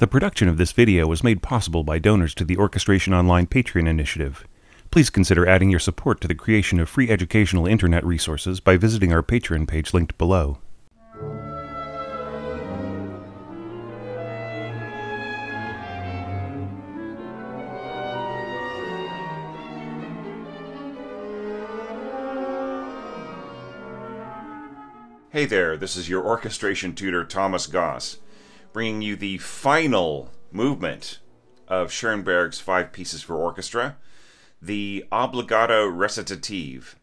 The production of this video was made possible by donors to the Orchestration Online Patreon initiative. Please consider adding your support to the creation of free educational internet resources by visiting our Patreon page linked below. Hey there, this is your orchestration tutor, Thomas Goss, bringing you the final movement of Schoenberg's 5 pieces for orchestra, the Obbligato Recitative.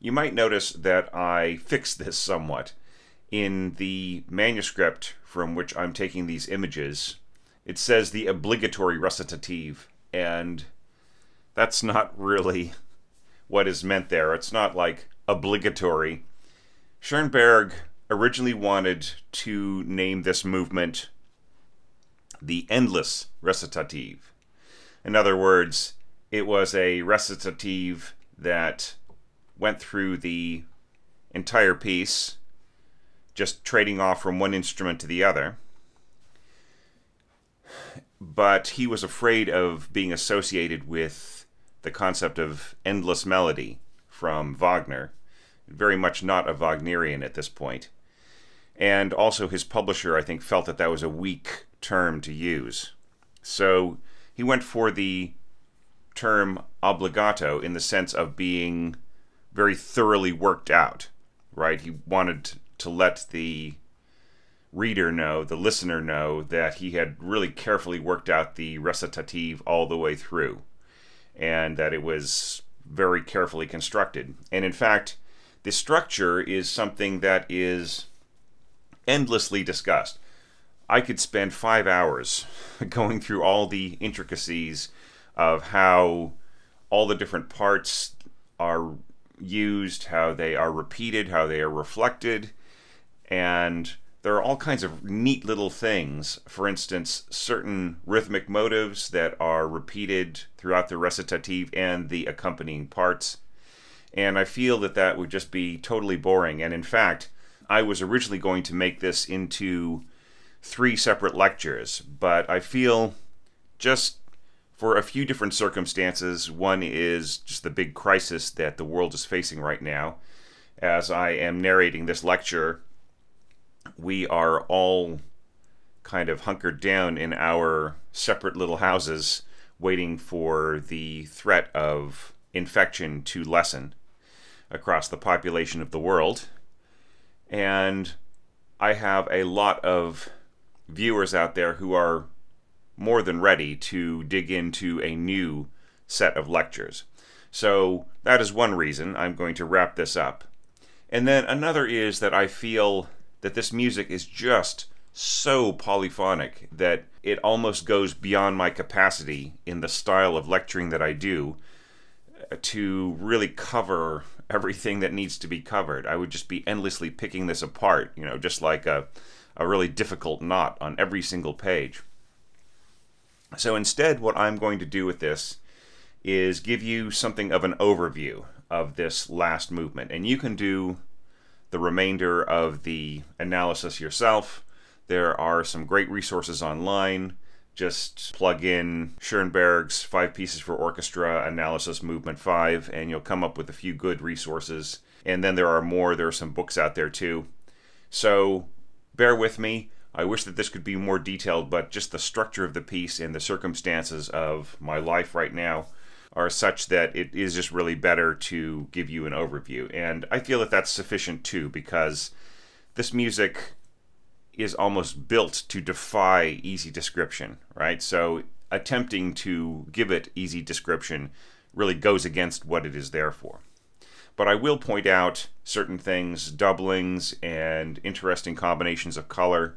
You might notice that I fixed this somewhat. In the manuscript from which I'm taking these images, it says the obligatory recitative, and that's not really what is meant there. It's not like obligatory. Schoenberg originally wanted to name this movement the endless recitative. In other words, it was a recitative that went through the entire piece, just trading off from one instrument to the other. But he was afraid of being associated with the concept of endless melody from Wagner. Very much not a Wagnerian at this point. And also his publisher, I think, felt that that was a weak term to use. So he went for the term obbligato in the sense of being very thoroughly worked out, right? He wanted to let the reader know, the listener know, that he had really carefully worked out the recitative all the way through, and that it was very carefully constructed. And in fact, the structure is something that is endlessly discussed. I could spend 5 hours going through all the intricacies of how all the different parts are used, how they are repeated, how they are reflected, and there are all kinds of neat little things. For instance, certain rhythmic motives that are repeated throughout the recitative and the accompanying parts. And I feel that that would just be totally boring. And in fact, I was originally going to make this into 3 separate lectures, but I feel just for a few different circumstances. One is just the big crisis that the world is facing right now. As I am narrating this lecture, we are all kind of hunkered down in our separate little houses, waiting for the threat of infection to lessen across the population of the world. And I have a lot of viewers out there who are more than ready to dig into a new set of lectures. So that is one reason I'm going to wrap this up. And then another is that I feel that this music is just so polyphonic that it almost goes beyond my capacity in the style of lecturing that I do to really cover everything that needs to be covered. I would just be endlessly picking this apart, you know, just like a really difficult knot on every single page. So instead, what I'm going to do with this is give you something of an overview of this last movement, and you can do the remainder of the analysis yourself. There are some great resources online. Just plug in Schoenberg's 5 Pieces for Orchestra Analysis Movement 5, and you'll come up with a few good resources. And then there are more. There are some books out there too. So bear with me. I wish that this could be more detailed, but just the structure of the piece and the circumstances of my life right now are such that it is just really better to give you an overview. And I feel that that's sufficient too, because this music is almost built to defy easy description, right? So attempting to give it easy description really goes against what it is there for. But I will point out certain things, doublings and interesting combinations of color.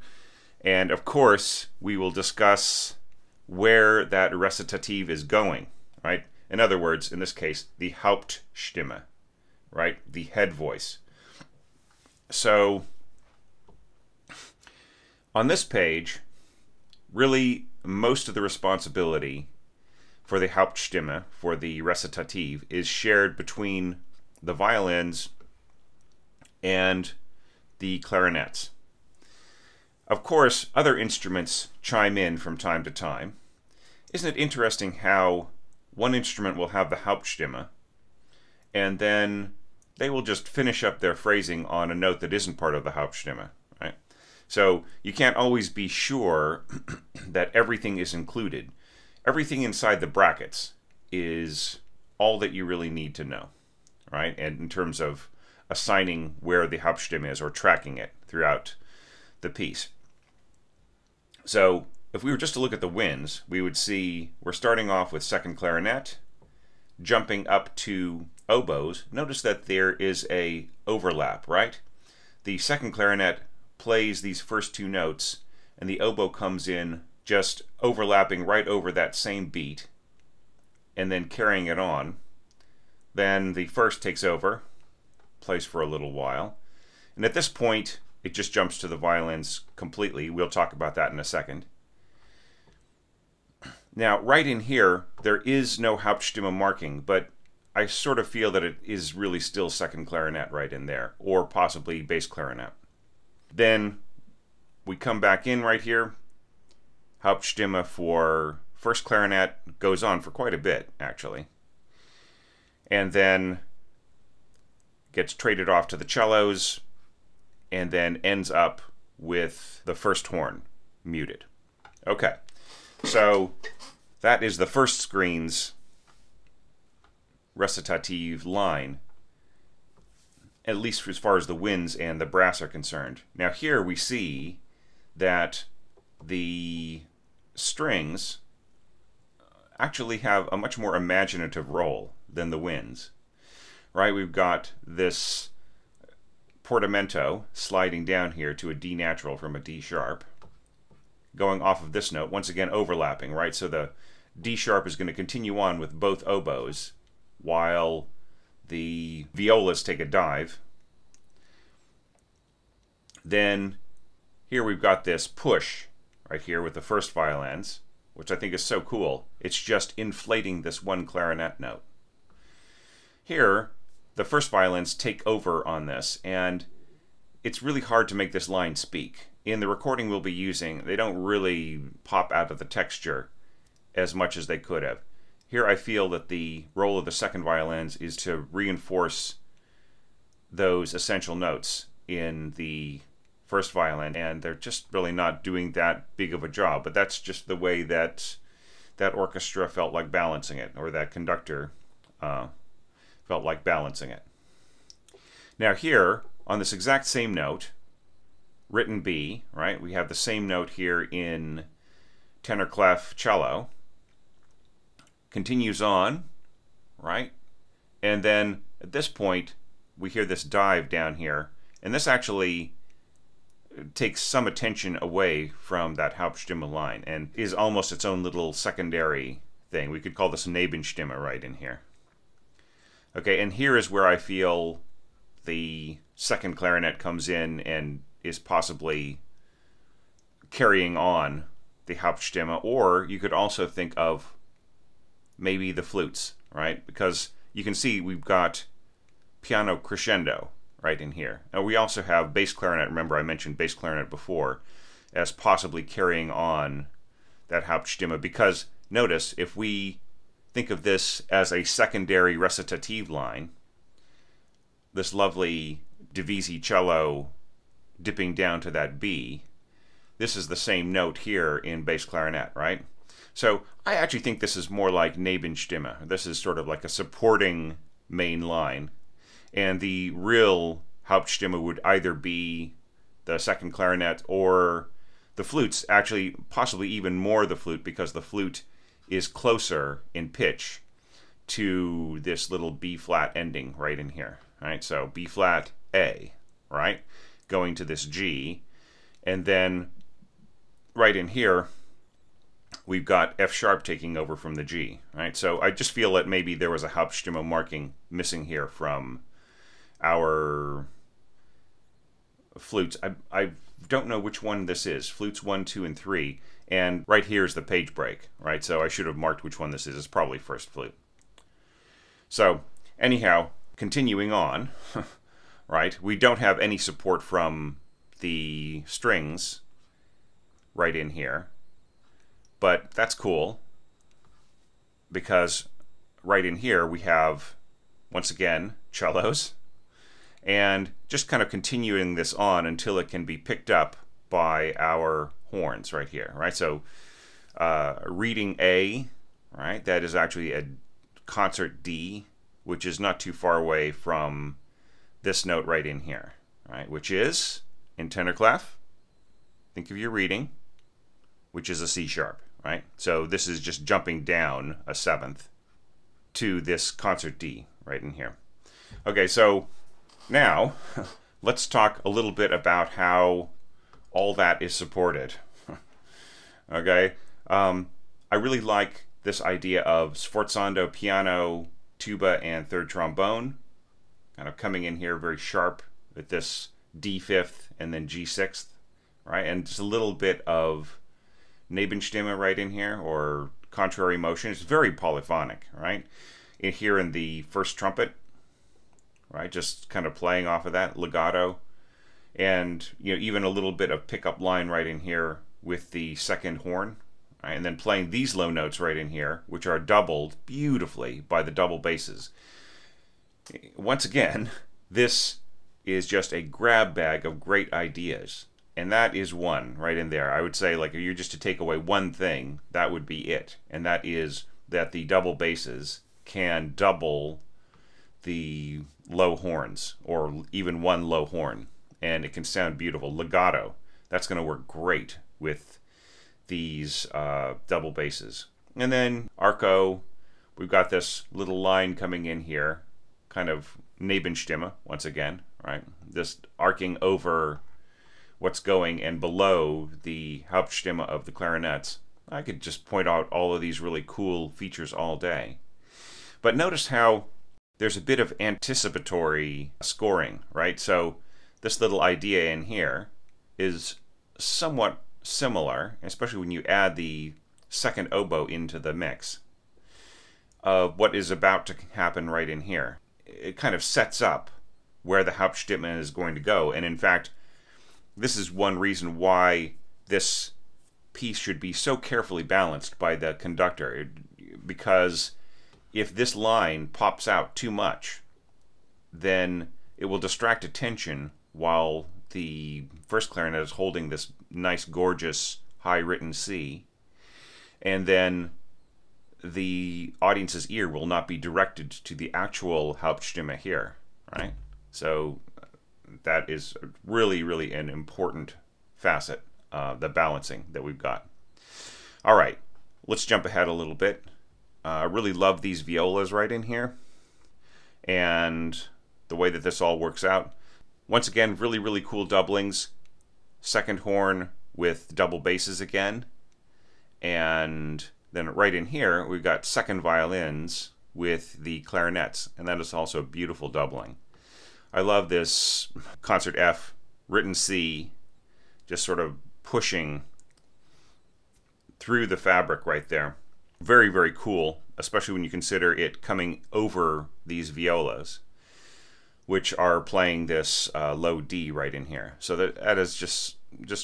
And of course, we will discuss where that recitative is going, right? In other words, in this case, the Hauptstimme, right? The head voice. So on this page, really most of the responsibility for the Hauptstimme, for the recitative, is shared between the violins and the clarinets. Of course, other instruments chime in from time to time. Isn't it interesting how one instrument will have the Hauptstimme, and then they will just finish up their phrasing on a note that isn't part of the Hauptstimme, right? So you can't always be sure that everything is included. Everything inside the brackets is all that you really need to know, right? And in terms of assigning where the Hauptstimme is or tracking it throughout the piece. So if we were just to look at the winds, we would see we're starting off with second clarinet, jumping up to oboes. Notice that there is a overlap, right? The second clarinet plays these first two notes, and the oboe comes in just overlapping right over that same beat, and then carrying it on. Then the first takes over, plays for a little while, and at this point it just jumps to the violins completely. We'll talk about that in a second. Now, right in here, there is no Hauptstimme marking, but I sort of feel that it is really still second clarinet right in there, or possibly bass clarinet. Then we come back in right here. Hauptstimme for first clarinet goes on for quite a bit, actually, and then gets traded off to the cellos, and then ends up with the first horn muted. Okay, so that is the first screen's recitative line, at least as far as the winds and the brass are concerned. Now here we see that the strings actually have a much more imaginative role than the winds, right? We've got this portamento sliding down here to a D natural from a D sharp, going off of this note, once again overlapping, right? So the D sharp is going to continue on with both oboes while the violas take a dive. Then here we've got this push right here with the first violins, which I think is so cool. It's just inflating this one clarinet note. Here, the first violins take over on this, and it's really hard to make this line speak. In the recording we'll be using, they don't really pop out of the texture as much as they could have. Here I feel that the role of the second violins is to reinforce those essential notes in the first violin, and they're just really not doing that big of a job, but that's just the way that orchestra felt like balancing it, or that conductor felt like balancing it. Now here, on this exact same note, written B, right, we have the same note here in tenor clef cello, continues on, right, and then at this point we hear this dive down here, and this actually takes some attention away from that Hauptstimme line and is almost its own little secondary thing. We could call this Nebenstimme right in here. Okay, and here is where I feel the second clarinet comes in and is possibly carrying on the Hauptstimme, or you could also think of maybe the flutes, right? Because you can see we've got piano crescendo right in here. And we also have bass clarinet. Remember I mentioned bass clarinet before as possibly carrying on that Hauptstimme, because notice if we think of this as a secondary recitative line, this lovely Divisi cello dipping down to that B, this is the same note here in bass clarinet, right? So I actually think this is more like Nebenstimme. This is sort of like a supporting main line. And the real Hauptstimme would either be the second clarinet or the flutes, actually possibly even more the flute, because the flute is closer in pitch to this little B-flat ending right in here. Right? So B-flat, A, right? Going to this G. And then right in here, we've got F-sharp taking over from the G. Right? So I just feel that maybe there was a Hauptstimme marking missing here from our flutes. I don't know which one this is. Flutes 1, 2, and 3. And right here is the page break, right? So I should have marked which one this is. It's probably first flute. So anyhow, continuing on, right? We don't have any support from the strings right in here. But that's cool because right in here we have, once again, cellos, and just kind of continuing this on until it can be picked up by our horns right here, right? So reading A, right, that is actually a concert D, which is not too far away from this note right in here, right, which is in tenor clef. Think of your reading, which is a C sharp, right? So this is just jumping down a seventh to this concert D right in here. Okay, so now let's talk a little bit about how all that is supported. Okay, I really like this idea of sforzando piano, tuba, and third trombone, kind of coming in here very sharp with this D fifth and then G sixth, right? And just a little bit of Nebenstimme right in here, or contrary motion. It's very polyphonic, right? In here in the first trumpet, right? Just kind of playing off of that legato, and you know, even a little bit of pickup line right in here with the second horn, right? And then playing these low notes right in here, which are doubled beautifully by the double basses. Once again, this is just a grab bag of great ideas, and that is one right in there. I would say, like, if you're just to take away one thing, that would be it, and that is that the double basses can double the low horns, or even one low horn, and it can sound beautiful. Legato, that's going to work great with these double basses. And then arco, we've got this little line coming in here, kind of Nebenstimme once again, right? This arcing over what's going and below the Hauptstimme of the clarinets. I could just point out all of these really cool features all day. But notice how there's a bit of anticipatory scoring, right? So this little idea in here is somewhat similar, especially when you add the second oboe into the mix, of what is about to happen right in here. It kind of sets up where the Hauptstimme is going to go. And in fact, this is one reason why this piece should be so carefully balanced by the conductor, because if this line pops out too much, then it will distract attention while the first clarinet is holding this nice, gorgeous, high-written C, and then the audience's ear will not be directed to the actual Hauptstimme here, right? So that is really, really an important facet, the balancing that we've got. All right, let's jump ahead a little bit. I really love these violas right in here, and the way that this all works out. Once again, really, really cool doublings. Second horn with double basses again, and then right in here we've got second violins with the clarinets, and that is also a beautiful doubling. I love this concert F, written C, just sort of pushing through the fabric right there. Very, very cool, especially when you consider it coming over these violas, which are playing this low D right in here. So that is just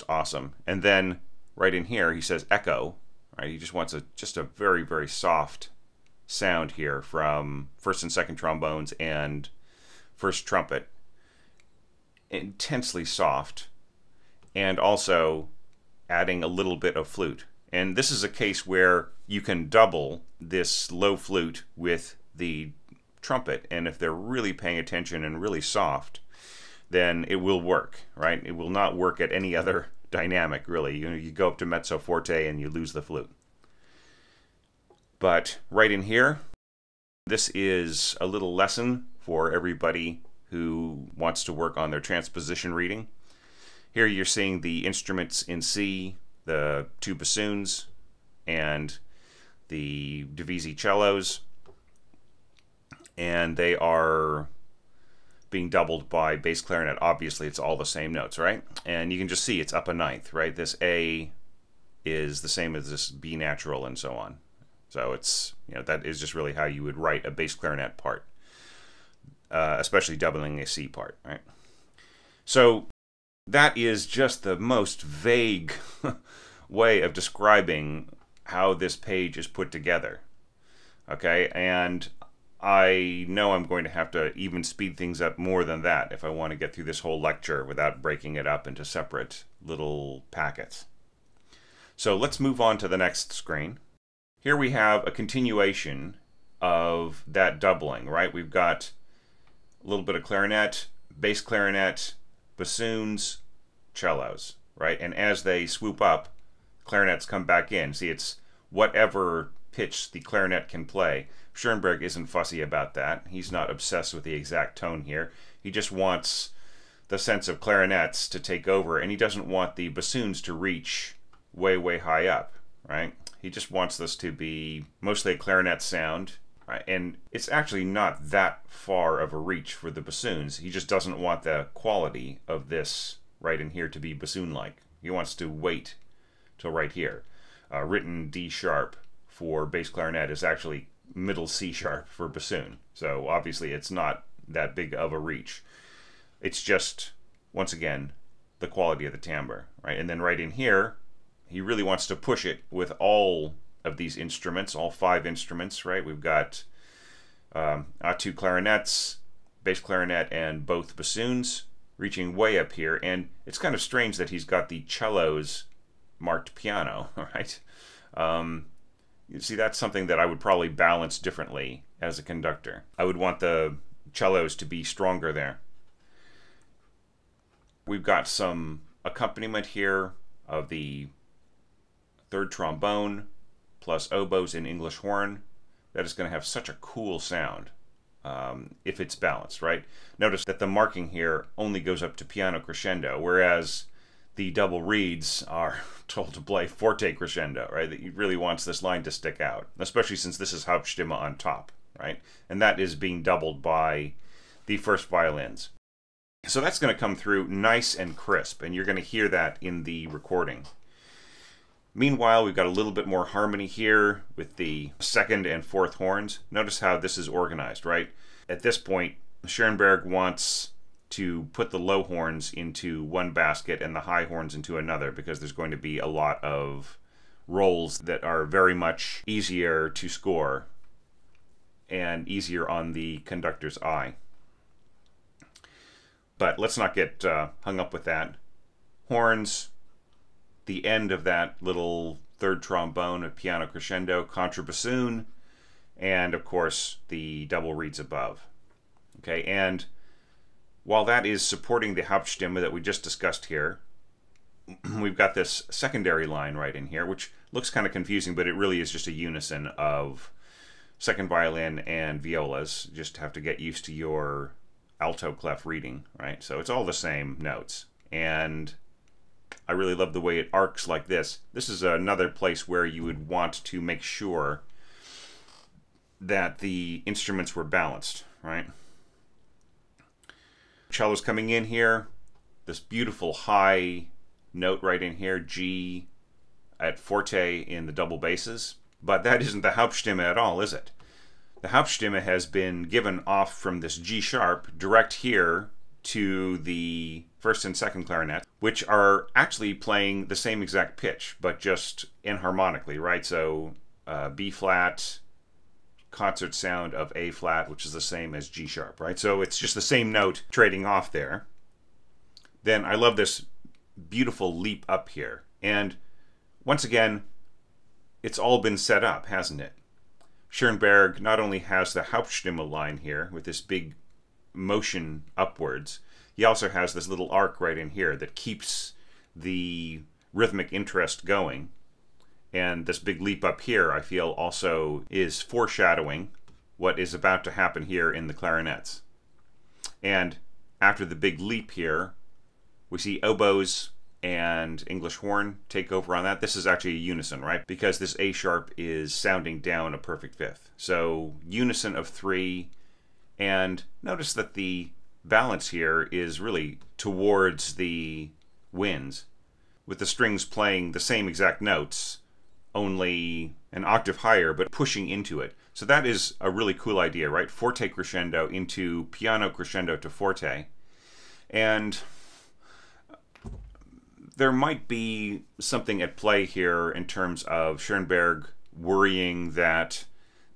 awesome. And then right in here he says echo, right? He just wants just a very, very soft sound here from first and second trombones and first trumpet. Intensely soft, and also adding a little bit of flute. And this is a case where you can double this low flute with the trumpet, and if they're really paying attention and really soft, then it will work, right? It will not work at any other dynamic, really. You know, you go up to mezzo forte and you lose the flute. But right in here, this is a little lesson for everybody who wants to work on their transposition reading. Here you're seeing the instruments in C, the two bassoons and the Divisi cellos, and they are being doubled by bass clarinet. Obviously, it's all the same notes, right? And you can just see it's up a ninth, right? This A is the same as this B natural and so on. So it's, you know, that is just really how you would write a bass clarinet part, especially doubling a C part, right? So that is just the most vague way of describing how this page is put together. Okay, and I know I'm going to have to even speed things up more than that if I want to get through this whole lecture without breaking it up into separate little packets. So let's move on to the next screen. Here we have a continuation of that doubling, right? We've got a little bit of clarinet, bass clarinet, bassoons, cellos, right? And as they swoop up, clarinets come back in. See, it's whatever pitch the clarinet can play. Schoenberg isn't fussy about that. He's not obsessed with the exact tone here. He just wants the sense of clarinets to take over, and he doesn't want the bassoons to reach way, way high up, right? He just wants this to be mostly a clarinet sound, right? And it's actually not that far of a reach for the bassoons. He just doesn't want the quality of this right in here to be bassoon-like. He wants to wait till right here. Written D sharp for bass clarinet is actually middle C sharp for bassoon. So obviously it's not that big of a reach. It's just, once again, the quality of the timbre, right? And then right in here, he really wants to push it with all of these instruments, all five instruments, right? We've got two clarinets, bass clarinet, and both bassoons reaching way up here. And it's kind of strange that he's got the cellos marked piano, right? You see, that's something that I would probably balance differently as a conductor. I would want the cellos to be stronger there. We've got some accompaniment here of the third trombone plus oboes and English horn. That is going to have such a cool sound if it's balanced, right? Notice that the marking here only goes up to piano crescendo, whereas the double reeds are told to play forte crescendo, right? That he really wants this line to stick out, especially since this is Hauptstimme on top, right? And that is being doubled by the first violins. So that's going to come through nice and crisp, and you're going to hear that in the recording. Meanwhile, we've got a little bit more harmony here with the second and fourth horns. Notice how this is organized, right? At this point, Schoenberg wants to put the low horns into one basket and the high horns into another, because there's going to be a lot of rolls that are very much easier to score and easier on the conductor's eye. But let's not get hung up with that. Horns, the end of that little third trombone, a piano crescendo, contrabassoon, and of course the double reeds above. Okay, and while that is supporting the Hauptstimme that we just discussed here, we've got this secondary line right in here, which looks kind of confusing, but it really is just a unison of second violin and violas. You just have to get used to your alto clef reading, right? So it's all the same notes. And I really love the way it arcs like this. This is another place where you would want to make sure that the instruments were balanced, right? Cello's coming in here, this beautiful high note right in here, G at forte in the double basses. But that isn't the Hauptstimme at all, is it? The Hauptstimme has been given off from this G sharp direct here to the first and second clarinet, which are actually playing the same exact pitch, but just enharmonically, right? So B flat, concert sound of A flat, which is the same as G sharp, right? So it's just the same note trading off there. Then I love this beautiful leap up here. And once again, it's all been set up, hasn't it? Schoenberg not only has the Hauptstimme line here with this big motion upwards, he also has this little arc right in here that keeps the rhythmic interest going. And this big leap up here, I feel, also is foreshadowing what is about to happen here in the clarinets. And after the big leap here, we see oboes and English horn take over on that. This is actually a unison, right? Because this A sharp is sounding down a perfect fifth. So unison of three. And notice that the balance here is really towards the winds, with the strings playing the same exact notes, only an octave higher, but pushing into it. So that is a really cool idea, right? Forte crescendo into piano crescendo to forte. And there might be something at play here in terms of Schoenberg worrying that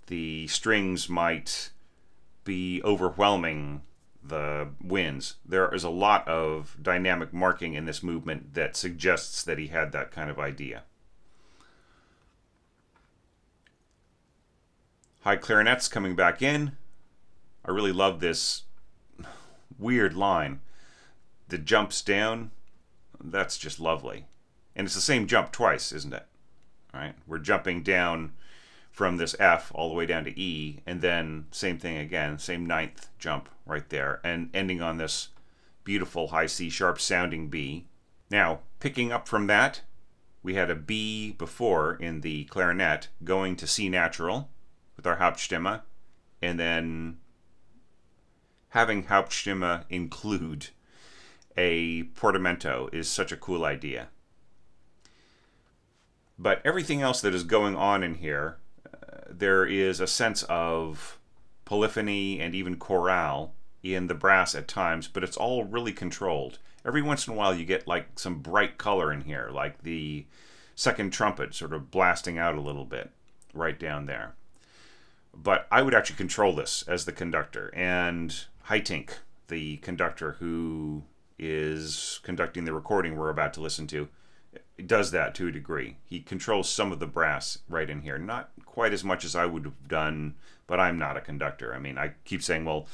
the strings might be overwhelming the winds. There is a lot of dynamic marking in this movement that suggests that he had that kind of idea. High clarinets coming back in. I really love this weird line. The jumps down, that's just lovely. And it's the same jump twice, isn't it? All right, we're jumping down from this F all the way down to E, and then same thing again, same ninth jump right there, and ending on this beautiful high C sharp sounding B. Now, picking up from that, we had a B before in the clarinet, going to C natural with our Hauptstimme, and then having Hauptstimme include a portamento is such a cool idea. But everything else that is going on in here, there is a sense of polyphony and even chorale in the brass at times, but it's all really controlled. Every once in a while you get like some bright color in here, like the second trumpet sort of blasting out a little bit right down there. But I would actually control this as the conductor, and Haitink, the conductor who is conducting the recording we're about to listen to, does that to a degree. He controls some of the brass right in here. Not quite as much as I would have done, but I'm not a conductor. I mean, I keep saying, well,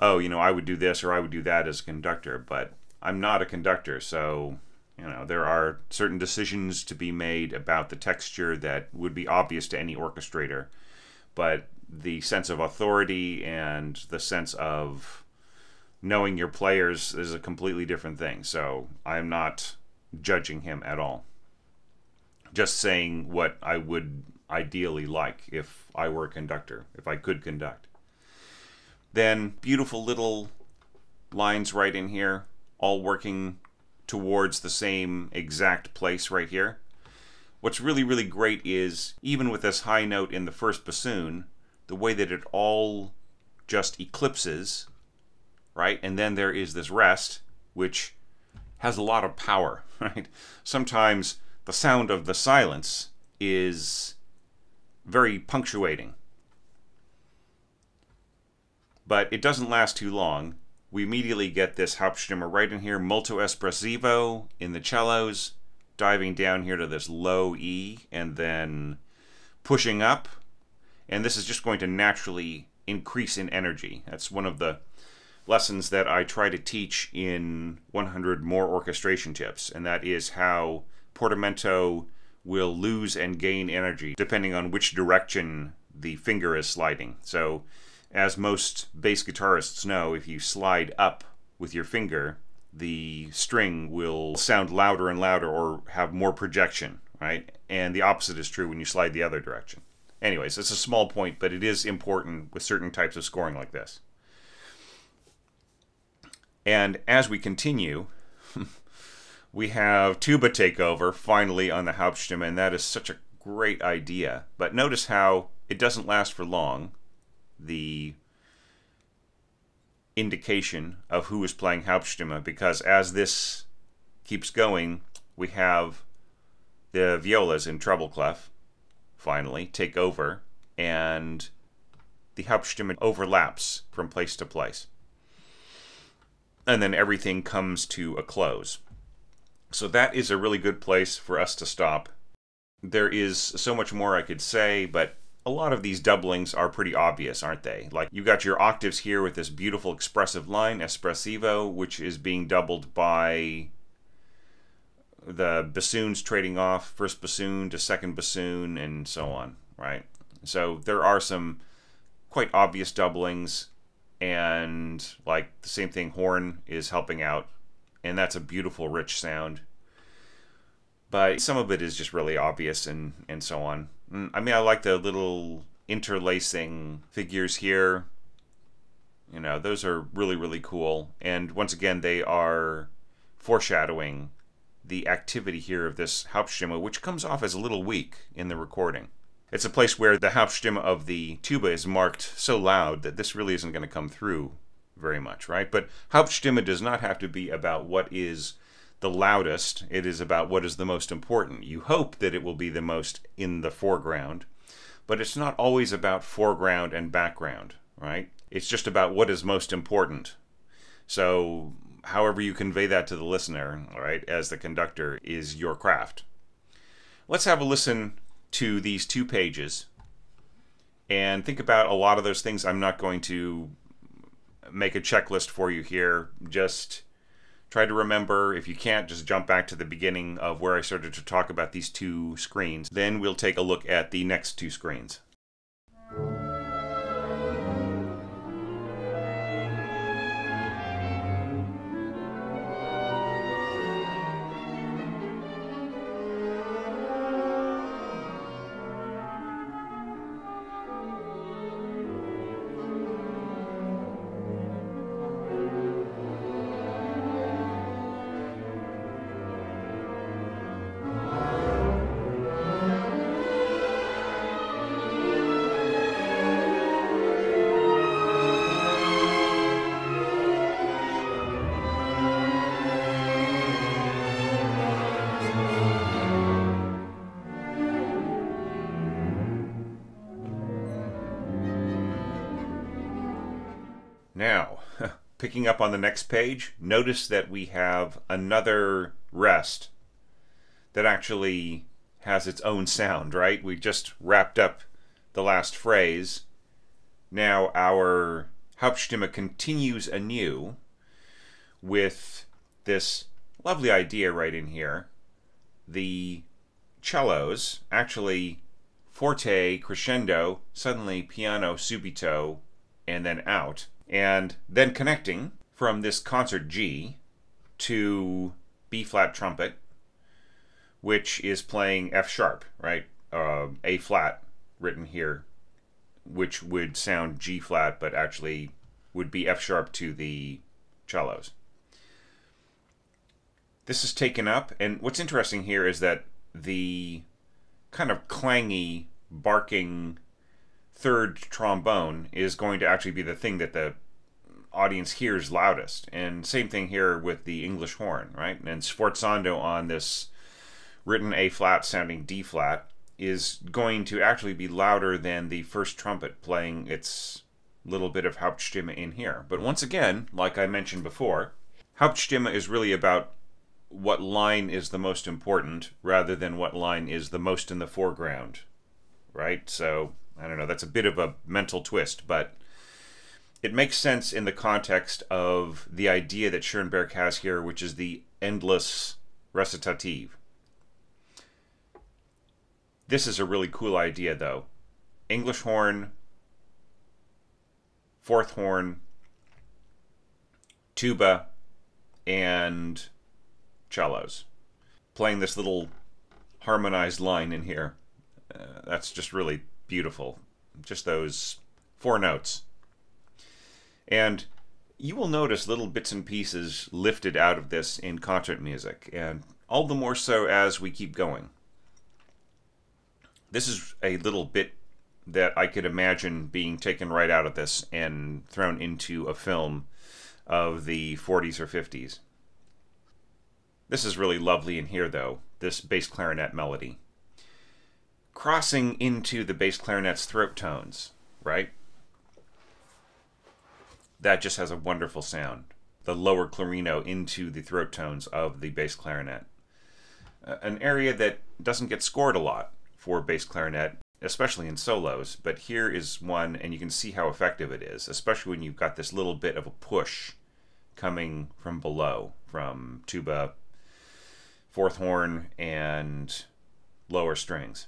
oh, you know, I would do this or I would do that as a conductor, but I'm not a conductor, so, you know, there are certain decisions to be made about the texture that would be obvious to any orchestrator, but the sense of authority and the sense of knowing your players is a completely different thing, so I'm not judging him at all. Just saying what I would ideally like if I were a conductor, if I could conduct. Then beautiful little lines right in here, all working towards the same exact place right here. What's really, really great is, even with this high note in the first bassoon, the way that it all just eclipses, right? And then there is this rest, which has a lot of power, right? Sometimes the sound of the silence is very punctuating. But it doesn't last too long. We immediately get this Hauptstimme right in here, molto espressivo in the cellos, diving down here to this low E, and then pushing up. And this is just going to naturally increase in energy. That's one of the lessons that I try to teach in 100 More Orchestration Tips, and that is how portamento will lose and gain energy depending on which direction the finger is sliding. So, as most bass guitarists know, if you slide up with your finger, the string will sound louder and louder or have more projection, right? And the opposite is true when you slide the other direction. Anyways, it's a small point, but it is important with certain types of scoring like this. And as we continue, we have tuba takeover finally on the Hauptstimme, and that is such a great idea. But notice how it doesn't last for long, the indication of who is playing Hauptstimme, because as this keeps going, we have the violas in treble clef finally take over, and the Hauptstimme overlaps from place to place. And then everything comes to a close. So that is a really good place for us to stop. There is so much more I could say, but a lot of these doublings are pretty obvious, aren't they? Like, you got your octaves here with this beautiful expressive line, espressivo, which is being doubled by the bassoons trading off first bassoon to second bassoon and so on, right? So there are some quite obvious doublings. And like the same thing, horn is helping out, and that's a beautiful rich sound, but some of it is just really obvious and so on. I mean, I like the little interlacing figures here, you know, those are really, really cool, and once again they are foreshadowing the activity here of this Hauptstimme, which comes off as a little weak in the recording. It's a place where the Hauptstimme of the tuba is marked so loud that this really isn't going to come through very much, right? But Hauptstimme does not have to be about what is the loudest. It is about what is the most important. You hope that it will be the most in the foreground, but it's not always about foreground and background, right? It's just about what is most important. So however you convey that to the listener, right, as the conductor, is your craft. Let's have a listen to these two pages and think about a lot of those things. I'm not going to make a checklist for you here. Just try to remember. If you can't, just jump back to the beginning of where I started to talk about these two screens. Then we'll take a look at the next two screens. Now, picking up on the next page, notice that we have another rest that actually has its own sound, right? We just wrapped up the last phrase. Now our Hauptstimme continues anew with this lovely idea right in here. The cellos, actually forte, crescendo, suddenly piano, subito, and then out. And then connecting from this concert G to B-flat trumpet, which is playing F-sharp, right? A-flat written here, which would sound G-flat, but actually would be F-sharp to the cellos. This is taken up, and what's interesting here is that the kind of clangy, barking third trombone is going to actually be the thing that the audience hears loudest. And same thing here with the English horn, right? And sforzando on this written A-flat sounding D-flat is going to actually be louder than the first trumpet playing its little bit of Hauptstimme in here. But once again, like I mentioned before, Hauptstimme is really about what line is the most important rather than what line is the most in the foreground, right? So I don't know, that's a bit of a mental twist, but it makes sense in the context of the idea that Schoenberg has here, which is the endless recitative. This is a really cool idea, though. English horn, fourth horn, tuba, and cellos. Playing this little harmonized line in here. That's just really beautiful. Just those four notes. And you will notice little bits and pieces lifted out of this in concert music, and all the more so as we keep going. This is a little bit that I could imagine being taken right out of this and thrown into a film of the 40s or 50s. This is really lovely in here, though, this bass clarinet melody. Crossing into the bass clarinet's throat tones, right? That just has a wonderful sound. The lower clarino into the throat tones of the bass clarinet. An area that doesn't get scored a lot for bass clarinet, especially in solos, but here is one, and you can see how effective it is, especially when you've got this little bit of a push coming from below, from tuba, fourth horn, and lower strings.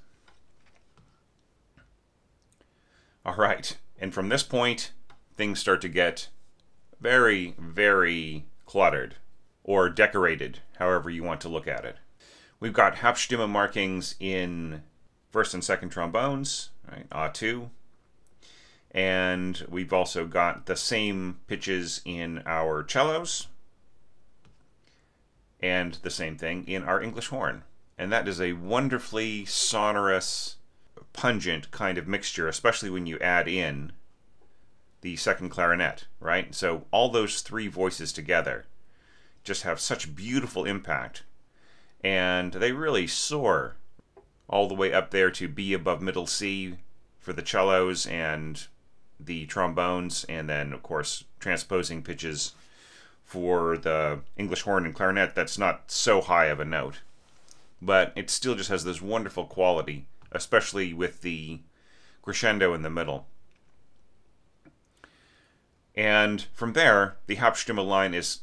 All right, and from this point, things start to get very, very cluttered, or decorated, however you want to look at it. We've got Hauptstimme markings in first and second trombones, right, A2, and we've also got the same pitches in our cellos, and the same thing in our English horn. And that is a wonderfully sonorous, pungent kind of mixture, especially when you add in the second clarinet, right? So all those three voices together just have such beautiful impact. And they really soar all the way up there to B above middle C for the cellos and the trombones, and then, of course, transposing pitches for the English horn and clarinet. That's not so high of a note, but it still just has this wonderful quality, especially with the crescendo in the middle. And from there, the Hauptstimme line is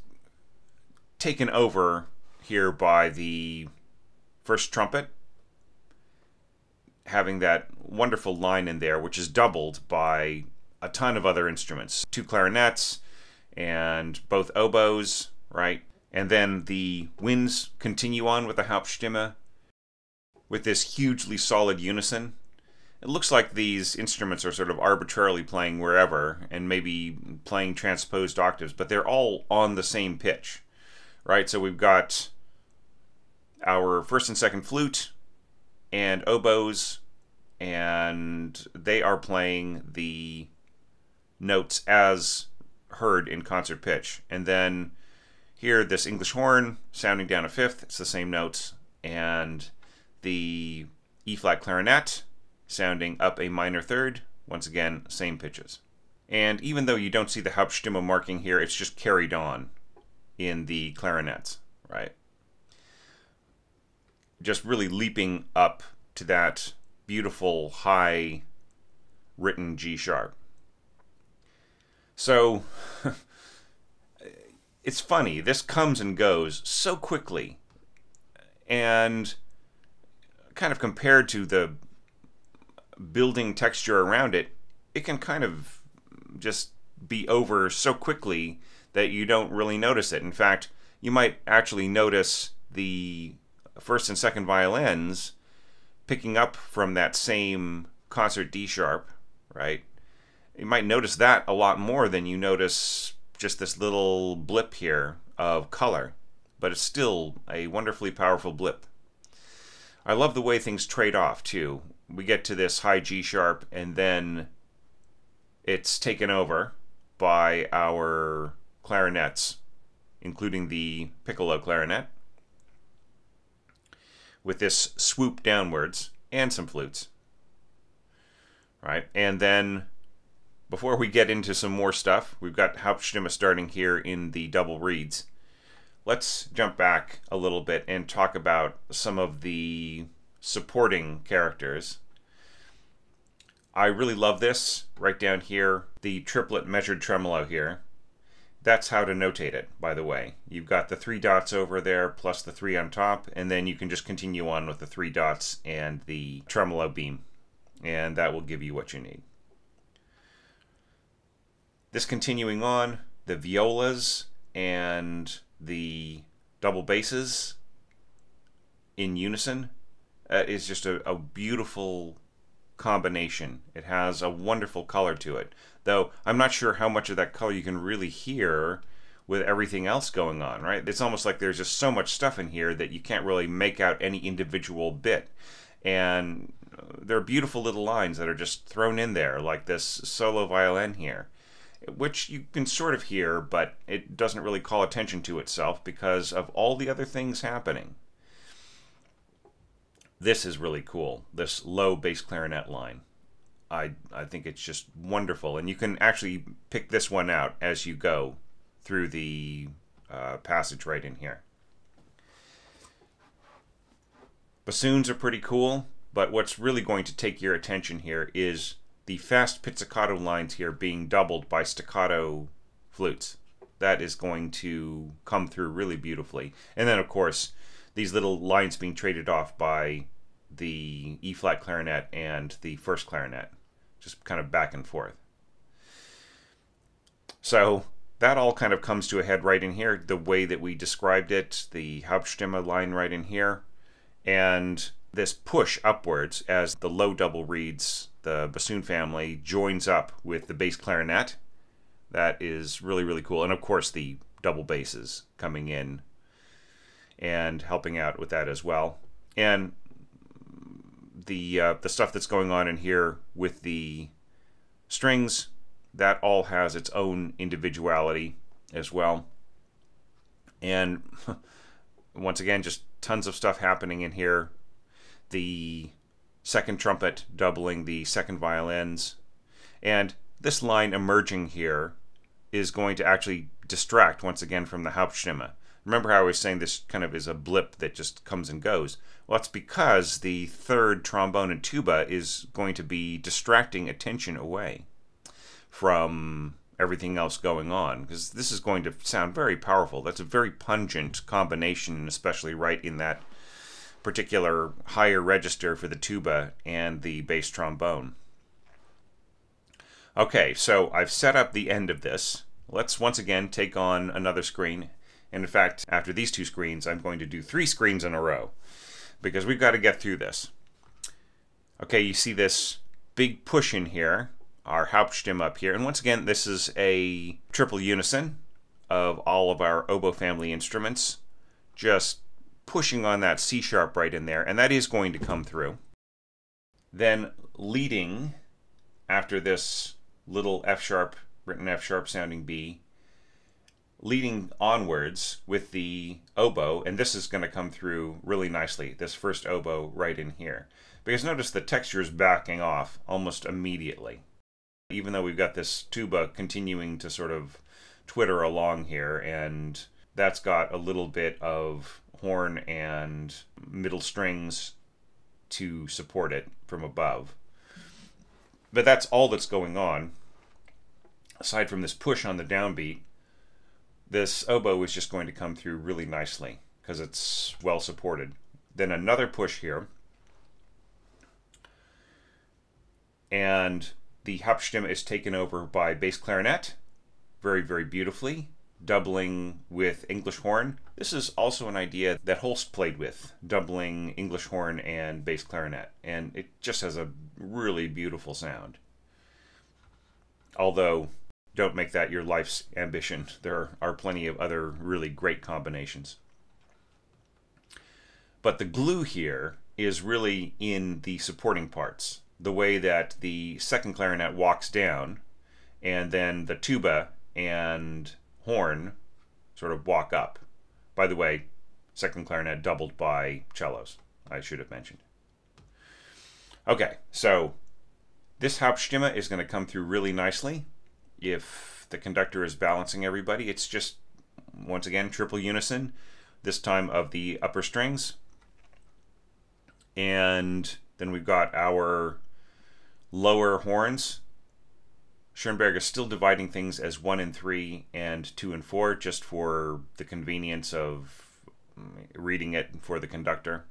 taken over here by the first trumpet, having that wonderful line in there, which is doubled by a ton of other instruments. Two clarinets and both oboes, right? And then the winds continue on with the Hauptstimme with this hugely solid unison. It looks like these instruments are sort of arbitrarily playing wherever and maybe playing transposed octaves, but they're all on the same pitch, right? So we've got our first and second flute and oboes, and they are playing the notes as heard in concert pitch. And then here, this English horn sounding down a fifth, it's the same notes, and the E-flat clarinet sounding up a minor third, once again, same pitches. And even though you don't see the Hauptstimme marking here, it's just carried on in the clarinets, right? Just really leaping up to that beautiful high written G sharp. So it's funny, this comes and goes so quickly, and kind of compared to the building texture around it, it can kind of just be over so quickly that you don't really notice it. In fact, you might actually notice the first and second violins picking up from that same concert D sharp, right? You might notice that a lot more than you notice just this little blip here of color, but it's still a wonderfully powerful blip. I love the way things trade off too. We get to this high G sharp, and then it's taken over by our clarinets, including the piccolo clarinet, with this swoop downwards, and some flutes, right? And then before we get into some more stuff, we've got Hauptstimme starting here in the double reeds. Let's jump back a little bit and talk about some of the supporting characters. I really love this right down here, the triplet measured tremolo here. That's how to notate it, by the way. You've got the three dots over there plus the three on top, and then you can just continue on with the three dots and the tremolo beam, and that will give you what you need. This continuing on, the violas and the double basses in unison is just a beautiful combination. It has a wonderful color to it, though I'm not sure how much of that color you can really hear with everything else going on, right? It's almost like there's just so much stuff in here that you can't really make out any individual bit. And there are beautiful little lines that are just thrown in there, like this solo violin here, which you can sort of hear, but it doesn't really call attention to itself because of all the other things happening. This is really cool, this low bass clarinet line. I think it's just wonderful, and you can actually pick this one out as you go through the passage right in here. Bassoons are pretty cool, but what's really going to take your attention here is the fast pizzicato lines here being doubled by staccato flutes. That is going to come through really beautifully. And then, of course, these little lines being traded off by the E-flat clarinet and the first clarinet, just kind of back and forth. So that all kind of comes to a head right in here, the way that we described it, the Hauptstimme line right in here, and this push upwards as the low double reeds, the bassoon family, joins up with the bass clarinet. That is really, really cool. And of course the double basses coming in and helping out with that as well. And the stuff that's going on in here with the strings, that all has its own individuality as well. And once again, just tons of stuff happening in here. The second trumpet doubling the second violins. And this line emerging here is going to actually distract once again from the Hauptstimme. Remember how I was saying this kind of is a blip that just comes and goes? Well, that's because the third trombone and tuba is going to be distracting attention away from everything else going on, because this is going to sound very powerful. That's a very pungent combination, especially right in that particular higher register for the tuba and the bass trombone. Okay, so I've set up the end of this. Let's once again take on another screen. And in fact, after these two screens, I'm going to do three screens in a row, because we've got to get through this. Okay, you see this big push in here, our Hauptstimme up here. And once again, this is a triple unison of all of our oboe family instruments, just pushing on that C sharp right in there. And that is going to come through. Then leading after this little F sharp, written F sharp sounding B, leading onwards with the oboe, and this is going to come through really nicely, this first oboe right in here. Because notice the texture is backing off almost immediately. Even though we've got this tuba continuing to sort of twitter along here, and that's got a little bit of horn and middle strings to support it from above. But that's all that's going on, aside from this push on the downbeat. This oboe is just going to come through really nicely because it's well supported. Then another push here. And the Hauptstimme is taken over by bass clarinet very, very beautifully, doubling with English horn. This is also an idea that Holst played with, doubling English horn and bass clarinet. And it just has a really beautiful sound. Although, don't make that your life's ambition. There are plenty of other really great combinations. But the glue here is really in the supporting parts. The way that the second clarinet walks down, and then the tuba and horn sort of walk up. By the way, second clarinet doubled by cellos, I should have mentioned. Okay, so this Hauptstimme is going to come through really nicely. If the conductor is balancing everybody, it's just, once again, triple unison, this time of the upper strings. And then we've got our lower horns. Schoenberg is still dividing things as 1 and 3 and 2 and 4, just for the convenience of reading it for the conductor.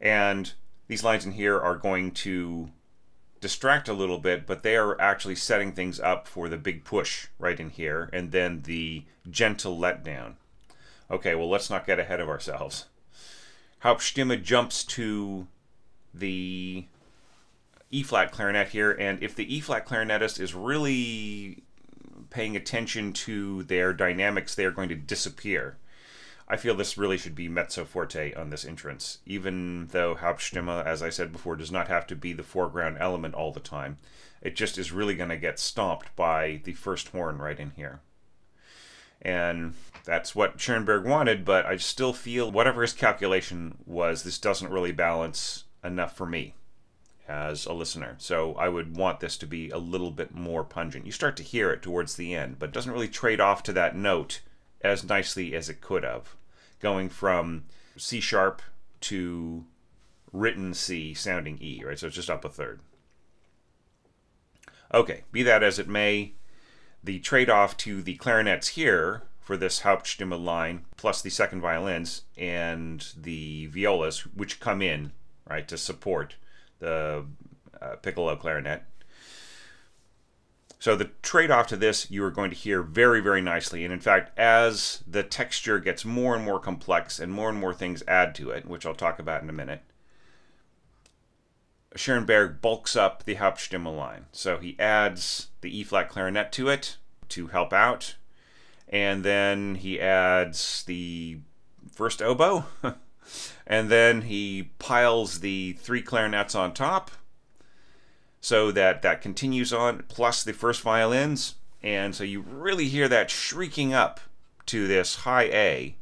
And these lines in here are going to distract a little bit, but they are actually setting things up for the big push right in here, and then the gentle letdown. Okay, well, let's not get ahead of ourselves. Hauptstimme jumps to the E-flat clarinet here, and if the E-flat clarinetist is really paying attention to their dynamics, they are going to disappear. I feel this really should be mezzo forte on this entrance, even though Hauptstimme, as I said before, does not have to be the foreground element all the time. It just is really going to get stomped by the first horn right in here. And that's what Schoenberg wanted, but I still feel whatever his calculation was, this doesn't really balance enough for me as a listener. So I would want this to be a little bit more pungent. You start to hear it towards the end, but it doesn't really trade off to that note as nicely as it could have, going from C sharp to written C sounding E, right? So it's just up a third. Okay, be that as it may, the trade-off to the clarinets here for this Hauptstimme line, plus the second violins and the violas, which come in, right, to support the piccolo clarinet. So the trade-off to this you are going to hear very, very nicely. And in fact, as the texture gets more and more complex and more things add to it, which I'll talk about in a minute, Schoenberg bulks up the Hauptstimme line. So he adds the E-flat clarinet to it to help out. And then he adds the first oboe. And then he piles the three clarinets on top, so that continues on, plus the first violins. And so you really hear that shrieking up to this high A,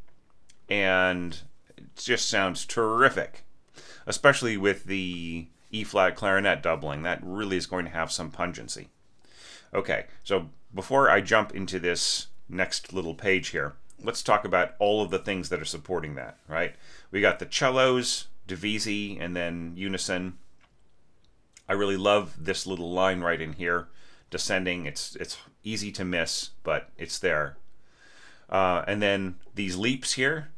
and it just sounds terrific, especially with the E-flat clarinet doubling. That really is going to have some pungency. Okay, so before I jump into this next little page here, let's talk about all of the things that are supporting that, right? We got the cellos, Divisi, and then unison. I really love this little line right in here, descending. It's easy to miss, but it's there. And then these leaps here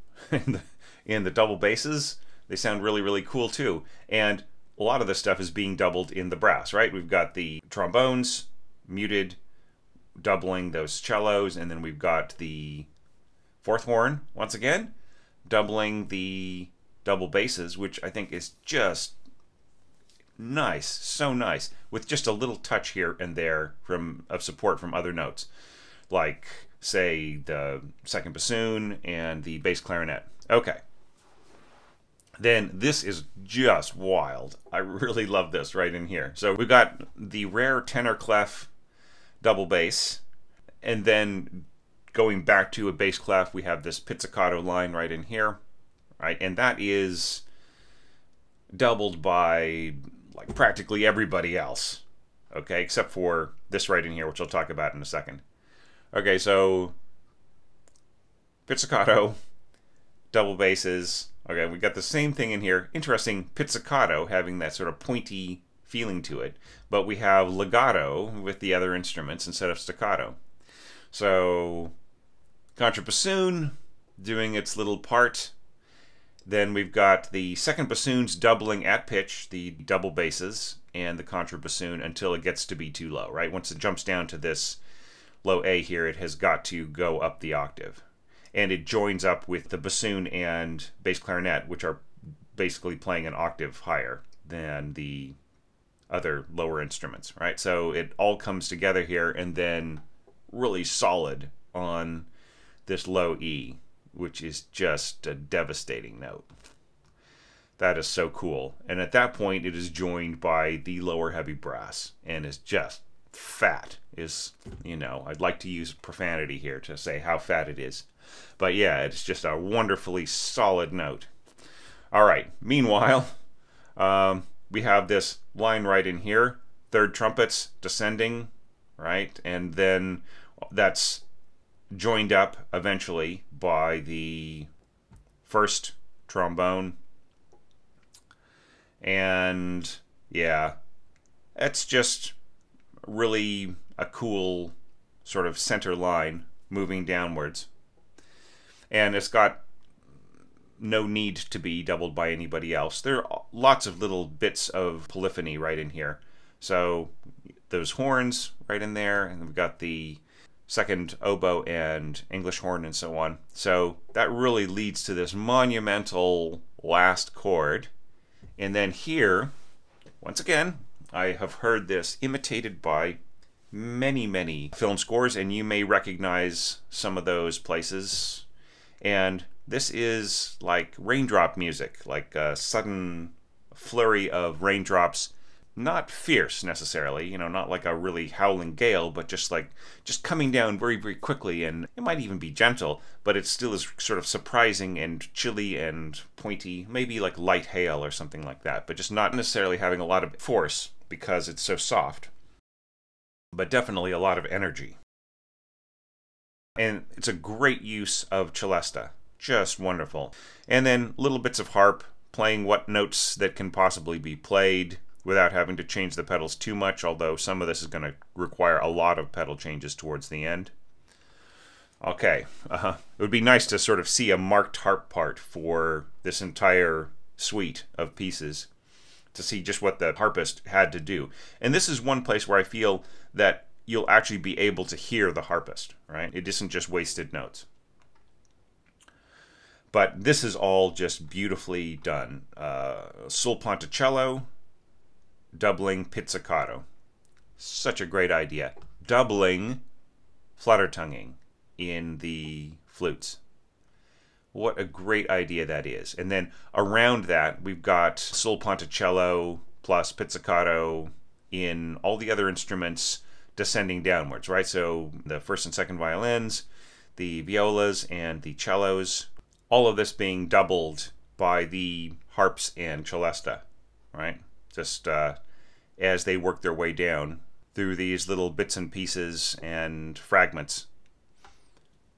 in the double basses, they sound really, really cool too. And a lot of this stuff is being doubled in the brass, right? We've got the trombones, muted, doubling those cellos, and then we've got the fourth horn, once again, doubling the double basses, which I think is just nice, so nice, with just a little touch here and there of support from other notes, like, say, the second bassoon and the bass clarinet. Okay. Then this is just wild. I really love this right in here. So we've got the rare tenor clef double bass, and then going back to a bass clef, we have this pizzicato line right in here, right? And that is doubled by like practically everybody else, okay, except for this right in here, which I'll talk about in a second. Okay, so pizzicato, double basses. Okay, we got the same thing in here. Interesting, pizzicato having that sort of pointy feeling to it, but we have legato with the other instruments instead of staccato. So contrabassoon doing its little part. Then we've got the second bassoons doubling at pitch, the double basses and the contrabassoon, until it gets to be too low, right? Once it jumps down to this low A here, it has got to go up the octave. And it joins up with the bassoon and bass clarinet, which are basically playing an octave higher than the other lower instruments, right? So it all comes together here, and then really solid on this low E, which is just a devastating note. That is so cool. And at that point, it is joined by the lower heavy brass, and is just fat. Is, you know, I'd like to use profanity here to say how fat it is. But yeah, it's just a wonderfully solid note. All right, meanwhile, we have this line right in here, third trumpets descending, right? And then that's joined up eventually by the first trombone. And yeah, it's just really a cool sort of center line moving downwards. And it's got no need to be doubled by anybody else. There are lots of little bits of polyphony right in here. So those horns right in there, and we've got the second oboe and English horn and so on. So that really leads to this monumental last chord. And then here, once again, I have heard this imitated by many, many film scores, and you may recognize some of those places. And this is like raindrop music, like a sudden flurry of raindrops, not fierce necessarily, you know, not like a really howling gale, but just coming down very, very quickly, and it might even be gentle, but it still is sort of surprising and chilly and pointy, maybe like light hail or something like that, but just not necessarily having a lot of force because it's so soft, but definitely a lot of energy. And it's a great use of celesta. Just wonderful. And then little bits of harp, playing what notes that can possibly be played without having to change the pedals too much, although some of this is going to require a lot of pedal changes towards the end. Okay, it would be nice to sort of see a marked harp part for this entire suite of pieces, to see just what the harpist had to do. And this is one place where I feel that you'll actually be able to hear the harpist, right? It isn't just wasted notes. But this is all just beautifully done. Sul ponticello, doubling pizzicato. Such a great idea. Doubling fluttertonguing in the flutes. What a great idea that is. And then around that, we've got sul ponticello plus pizzicato in all the other instruments, descending downwards, right? So the first and second violins, the violas and the cellos, all of this being doubled by the harps and celesta, right? Just as they work their way down through these little bits and pieces and fragments.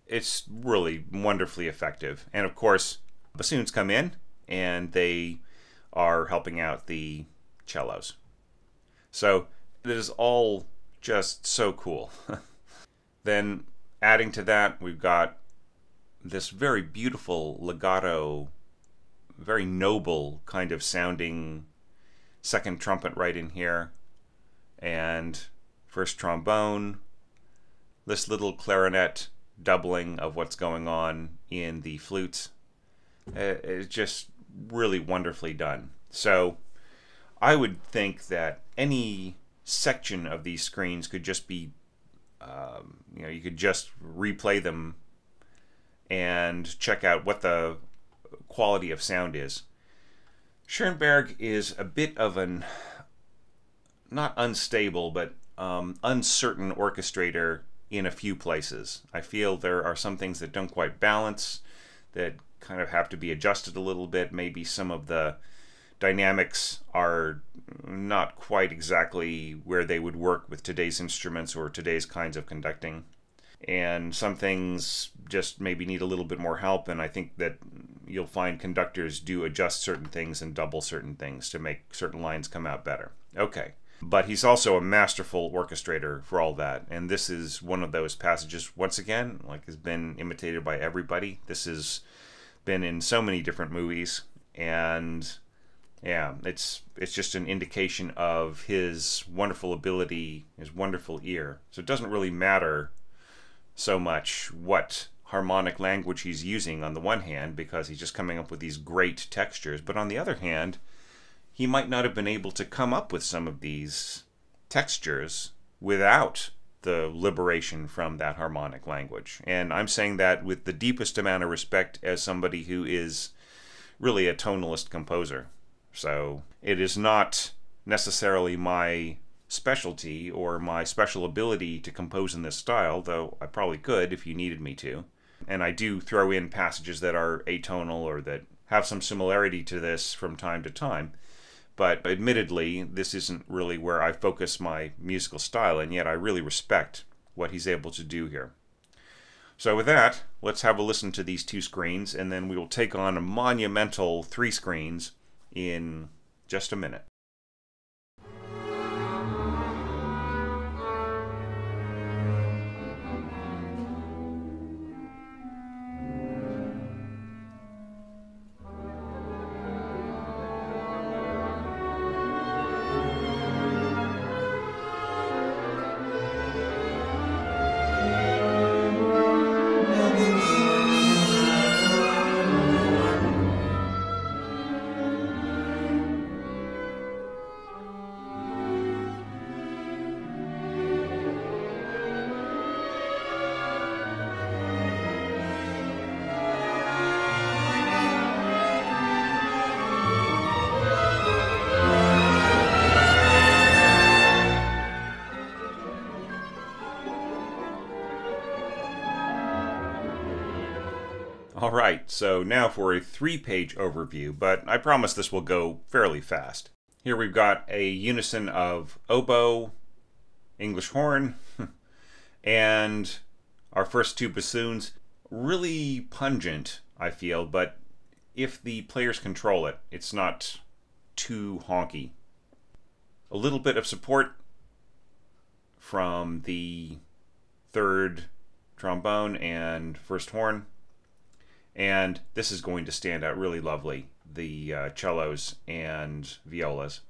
It's really wonderfully effective. And of course, bassoons come in and they are helping out the cellos. So it is all just so cool. Then adding to that, we've got this very beautiful legato, very noble kind of sounding second trumpet right in here, and first trombone, this little clarinet doubling of what's going on in the flutes. It's just really wonderfully done. So I would think that any section of these screens could just be, you know, you could just replay them and check out what the quality of sound is. Schoenberg is a bit of an, not unstable, but uncertain orchestrator in a few places. I feel there are some things that don't quite balance, that kind of have to be adjusted a little bit. Maybe some of the dynamics are not quite exactly where they would work with today's instruments or today's kinds of conducting. And some things just maybe need a little bit more help, and I think that you'll find conductors do adjust certain things and double certain things to make certain lines come out better. Okay, but he's also a masterful orchestrator for all that, and this is one of those passages, once again, like has been imitated by everybody. This has been in so many different movies, and yeah, it's just an indication of his wonderful ability, his wonderful ear. So it doesn't really matter so much what harmonic language he's using on the one hand, because he's just coming up with these great textures, but on the other hand, he might not have been able to come up with some of these textures without the liberation from that harmonic language. And I'm saying that with the deepest amount of respect as somebody who is really a tonalist composer. So it is not necessarily my specialty or my special ability to compose in this style, though I probably could if you needed me to. And I do throw in passages that are atonal or that have some similarity to this from time to time, but admittedly this isn't really where I focus my musical style, and yet I really respect what he's able to do here. So with that, let's have a listen to these two screens, and then we will take on a monumental three screens in just a minute. Alright, so now for a three-page overview, but I promise this will go fairly fast. Here we've got a unison of oboe, English horn, and our first two bassoons. Really pungent, I feel, but if the players control it, it's not too honky. A little bit of support from the third trombone and first horn. And this is going to stand out really lovely, the cellos and violas.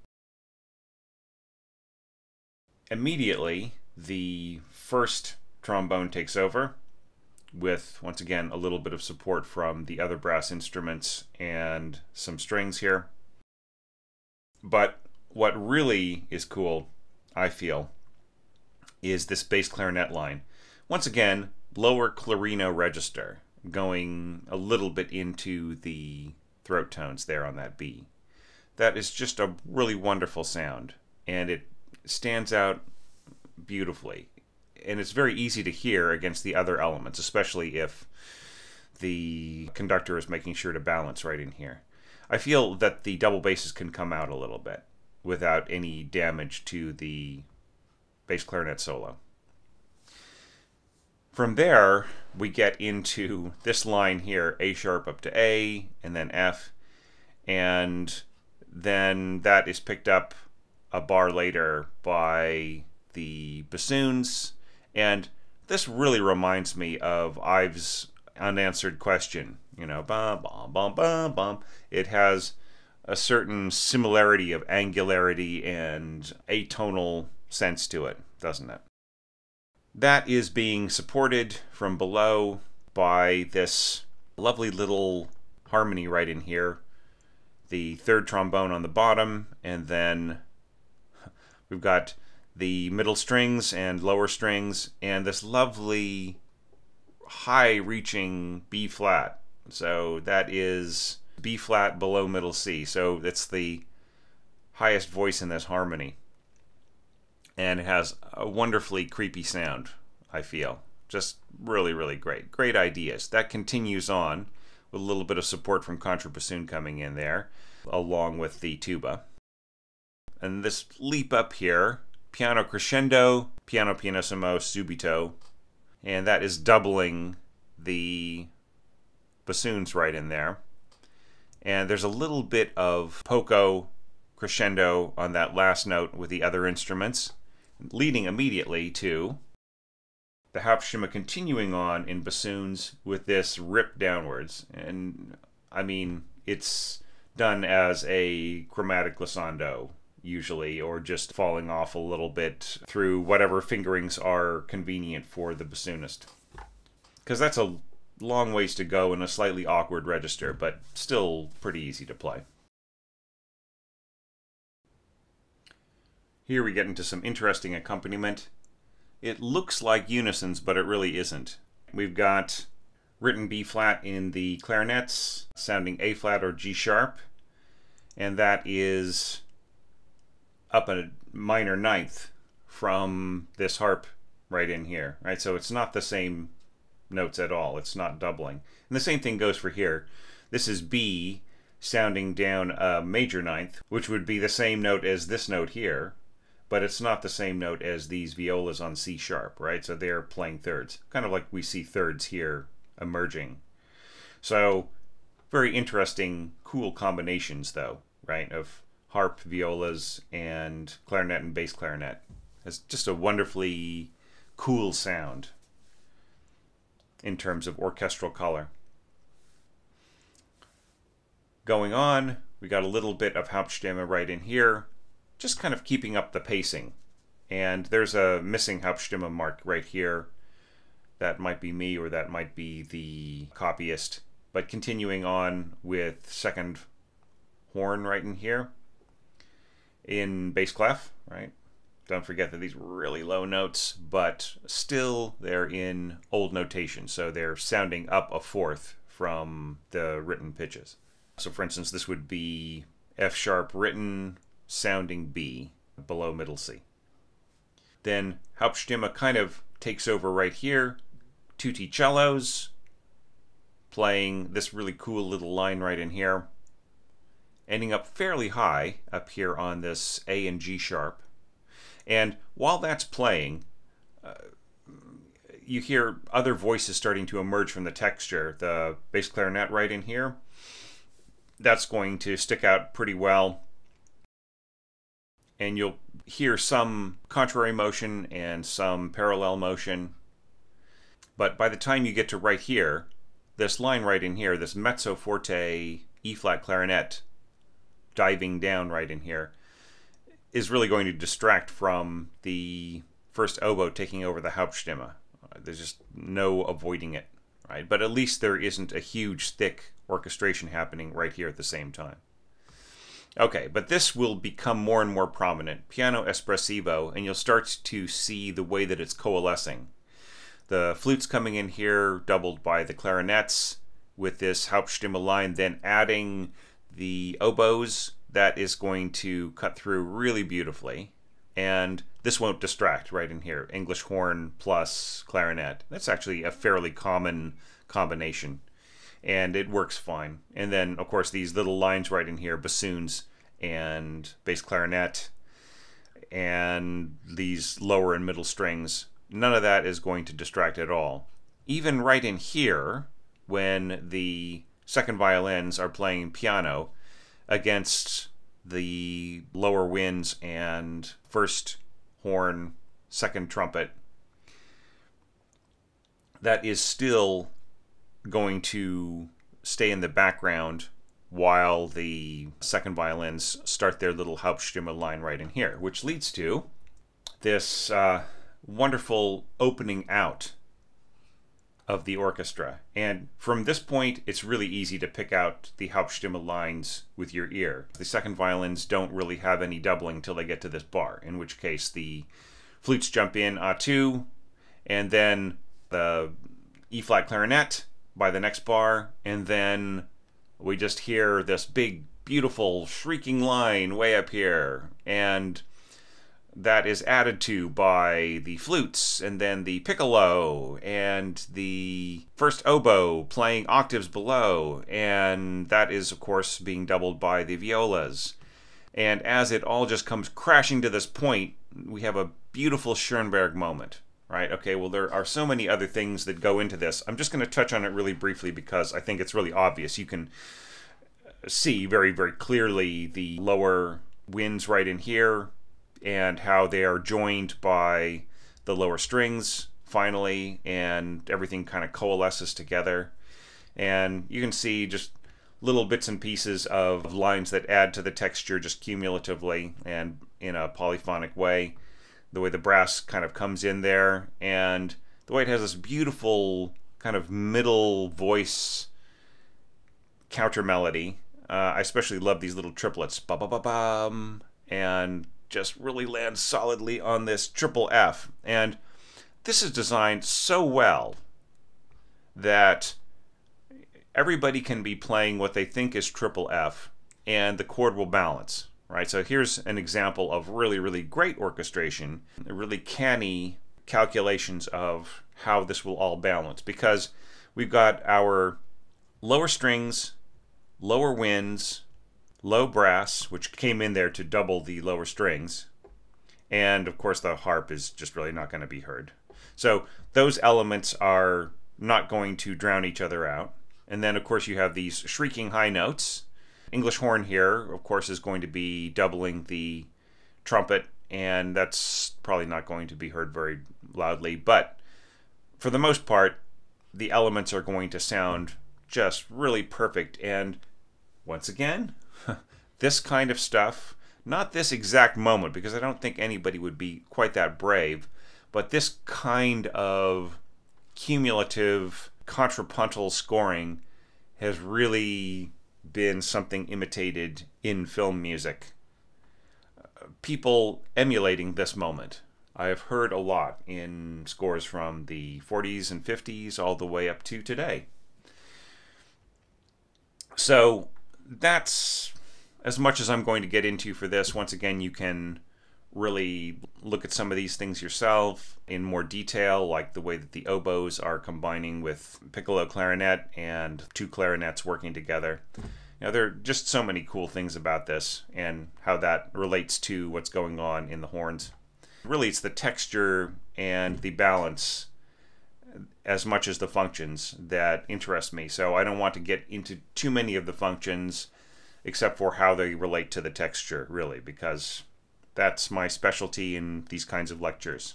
Immediately, the first trombone takes over with, once again, a little bit of support from the other brass instruments and some strings here. But what really is cool, I feel, is this bass clarinet line. Once again, lower clarino register, going a little bit into the throat tones there on that B. That is just a really wonderful sound, and it stands out beautifully. and it's very easy to hear against the other elements, especially if the conductor is making sure to balance right in here. I feel that the double basses can come out a little bit without any damage to the bass clarinet solo. From there, we get into this line here, A sharp up to A, and then F, and then that is picked up a bar later by the bassoons, and this really reminds me of Ives' Unanswered Question. You know, bum, bum, bum, bum, bum. It has a certain similarity of angularity and atonal sense to it, doesn't it? That is being supported from below by this lovely little harmony right in here. The third trombone on the bottom, and then we've got the middle strings and lower strings, and this lovely high-reaching B flat. So that is B flat below middle C. So it's the highest voice in this harmony. And it has a wonderfully creepy sound, I feel. Just really, really great. Great ideas. That continues on with a little bit of support from contrabassoon coming in there, along with the tuba. And this leap up here, piano crescendo, piano pianissimo, subito, and that is doubling the bassoons right in there. And there's a little bit of poco crescendo on that last note with the other instruments, leading immediately to the Hauptstimme continuing on in bassoons with this rip downwards. And I mean, it's done as a chromatic glissando usually, or just falling off a little bit through whatever fingerings are convenient for the bassoonist, because that's a long ways to go in a slightly awkward register, but still pretty easy to play. Here we get into some interesting accompaniment. It looks like unisons, but it really isn't. We've got written B-flat in the clarinets, sounding A-flat or G-sharp, and that is up a minor ninth from this harp right in here, right? So it's not the same notes at all. It's not doubling. And the same thing goes for here. This is B sounding down a major ninth, which would be the same note as this note here, but it's not the same note as these violas on C sharp, right? So they're playing thirds, kind of like we see thirds here emerging. So very interesting, cool combinations though, right? Of harp, violas, and clarinet and bass clarinet. It's just a wonderfully cool sound in terms of orchestral color. Going on, we got a little bit of Hauptstimme right in here, just kind of keeping up the pacing. And there's a missing Hauptstimme mark right here. That might be me, or that might be the copyist. But continuing on with second horn right in here in bass clef, right? Don't forget that these were really low notes, but still they're in old notation. So they're sounding up a fourth from the written pitches. So for instance, this would be F sharp written, sounding B below middle C. Then Hauptstimme kind of takes over right here. Tutti cellos playing this really cool little line right in here, ending up fairly high up here on this A and G sharp. And while that's playing, you hear other voices starting to emerge from the texture. The bass clarinet right in here, that's going to stick out pretty well. And you'll hear some contrary motion and some parallel motion. But by the time you get to right here, this line right in here, this mezzo forte E-flat clarinet diving down right in here, is really going to distract from the first oboe taking over the Hauptstimme. There's just no avoiding it, right? But at least there isn't a huge, thick orchestration happening right here at the same time. Okay, but this will become more and more prominent. Piano espressivo, and you'll start to see the way that it's coalescing. The flutes coming in here, doubled by the clarinets with this Hauptstimme line, then adding the oboes. That is going to cut through really beautifully. And this won't distract right in here. English horn plus clarinet. That's actually a fairly common combination. And it works fine. And then, of course, these little lines right in here, bassoons and bass clarinet, and these lower and middle strings, none of that is going to distract at all. Even right in here, when the second violins are playing piano against the lower winds and first horn, second trumpet, that is still going to stay in the background while the second violins start their little Hauptstimme line right in here, which leads to this wonderful opening out of the orchestra. And from this point, it's really easy to pick out the Hauptstimme lines with your ear. The second violins don't really have any doubling till they get to this bar, in which case the flutes jump in A2, and then the E-flat clarinet by the next bar, and then we just hear this big, beautiful, shrieking line way up here, and that is added to by the flutes, and then the piccolo, and the first oboe playing octaves below, and that is, of course, being doubled by the violas. And as it all just comes crashing to this point, we have a beautiful Schoenberg moment. Right, okay, well, there are so many other things that go into this. I'm just going to touch on it really briefly because I think it's really obvious. You can see very, very clearly the lower winds right in here and how they are joined by the lower strings, finally, and everything kind of coalesces together. And you can see just little bits and pieces of lines that add to the texture just cumulatively and in a polyphonic way. The way the brass kind of comes in there, and the way it has this beautiful kind of middle voice counter melody. I especially love these little triplets, ba ba ba bum, and just really lands solidly on this triple F. And this is designed so well that everybody can be playing what they think is triple F, and the chord will balance. Right, so here's an example of really, really great orchestration, really canny calculations of how this will all balance, because we've got our lower strings, lower winds, low brass, which came in there to double the lower strings, and of course the harp is just really not going to be heard. So those elements are not going to drown each other out. And then of course you have these shrieking high notes. English horn here, of course, is going to be doubling the trumpet, and that's probably not going to be heard very loudly, but for the most part, the elements are going to sound just really perfect. And once again, this kind of stuff, not this exact moment, because I don't think anybody would be quite that brave, but this kind of cumulative contrapuntal scoring has really been something imitated in film music. People emulating this moment. I have heard a lot in scores from the 40s and 50s all the way up to today. So that's as much as I'm going to get into for this. Once again, you can really look at some of these things yourself in more detail, like the way that the oboes are combining with piccolo clarinet and two clarinets working together. Now, there are just so many cool things about this and how that relates to what's going on in the horns. Really, it's the texture and the balance as much as the functions that interest me. So I don't want to get into too many of the functions except for how they relate to the texture, really, because that's my specialty in these kinds of lectures.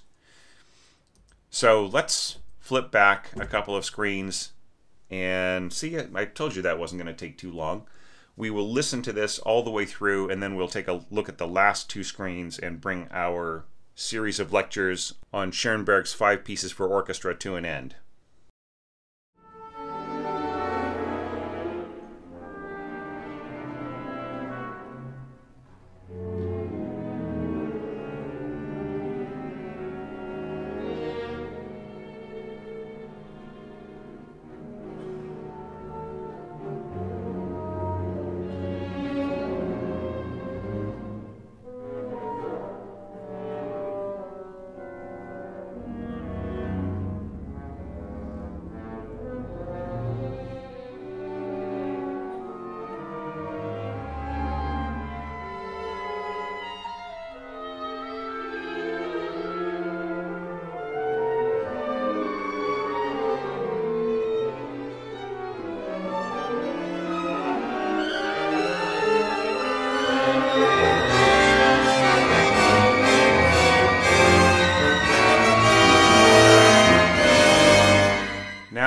So let's flip back a couple of screens and see it. I told you that wasn't going to take too long. We will listen to this all the way through, and then we'll take a look at the last two screens and bring our series of lectures on Schoenberg's 5 pieces for orchestra to an end.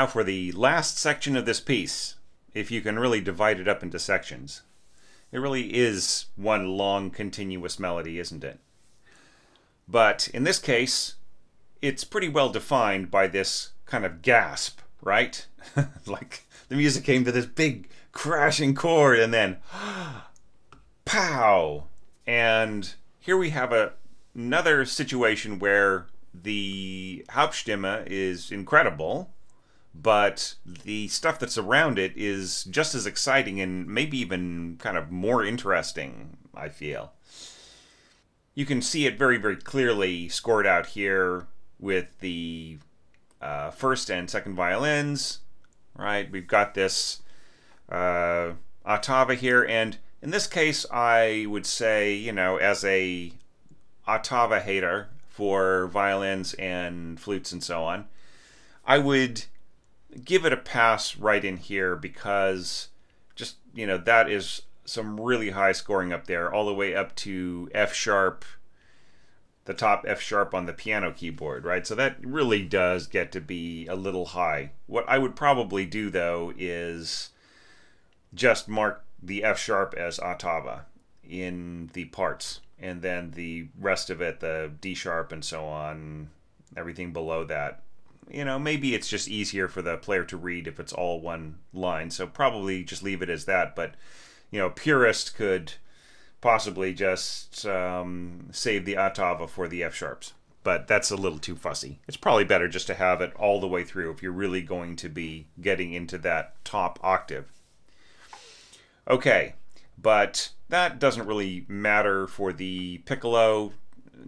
now for the last section of this piece, if you can really divide it up into sections. It really is one long continuous melody, isn't it? But in this case, it's pretty well defined by this kind of gasp, right? Like the music came to this big crashing chord and then pow! And here we have another situation where the Hauptstimme is incredible, but the stuff that's around it is just as exciting and maybe even kind of more interesting, I feel. You can see it very, very clearly scored out here with the first and second violins, right? We've got this ottava here, and in this case, I would say, you know, as a ottava hater for violins and flutes and so on, I would give it a pass right in here because just, you know, that is some really high scoring up there, all the way up to F-sharp, the top F-sharp on the piano keyboard, right? So that really does get to be a little high. What I would probably do, though, is just mark the F-sharp as ottava in the parts, and then the rest of it, the D-sharp and so on, everything below that. You know, maybe it's just easier for the player to read if it's all one line, so probably just leave it as that, but, you know, a purist could possibly just save the ottava for the F-sharps, but that's a little too fussy. It's probably better just to have it all the way through if you're really going to be getting into that top octave. Okay, but that doesn't really matter for the piccolo.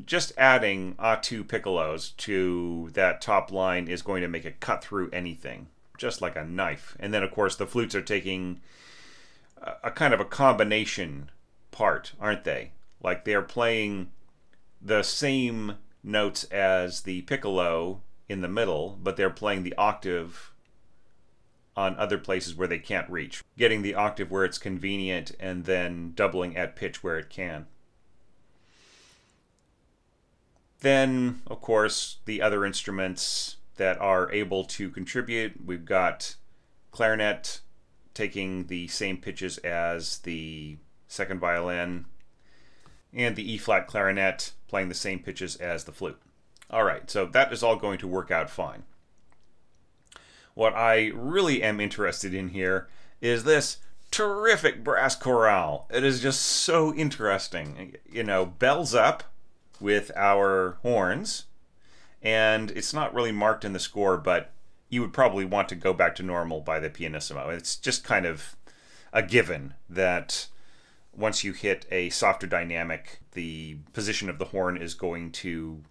Just adding A2 piccolos to that top line is going to make it cut through anything, just like a knife. And then, of course, the flutes are taking a kind of a combination part, aren't they? Like they're playing the same notes as the piccolo in the middle, but they're playing the octave on other places where they can't reach, getting the octave where it's convenient and then doubling at pitch where it can. Then, of course, the other instruments that are able to contribute. We've got clarinet taking the same pitches as the second violin, and the E-flat clarinet playing the same pitches as the flute. All right, so that is all going to work out fine. What I really am interested in here is this terrific brass chorale. It is just so interesting. You know, bells up with our horns, and it's not really marked in the score, but you would probably want to go back to normal by the pianissimo. It's just kind of a given that once you hit a softer dynamic, the position of the horn is going to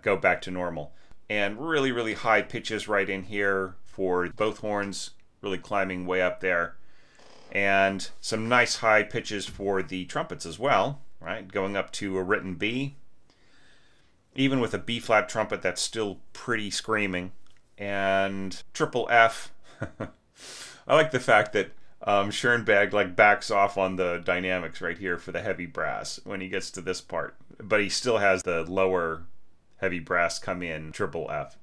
go back to normal. And really, really high pitches right in here for both horns, really climbing way up there. And some nice high pitches for the trumpets as well, right? Going up to a written B. Even with a B-flat trumpet, that's still pretty screaming. And triple F. I like the fact that Schoenberg like backs off on the dynamics right here for the heavy brass when he gets to this part. But he still has the lower heavy brass come in, triple F.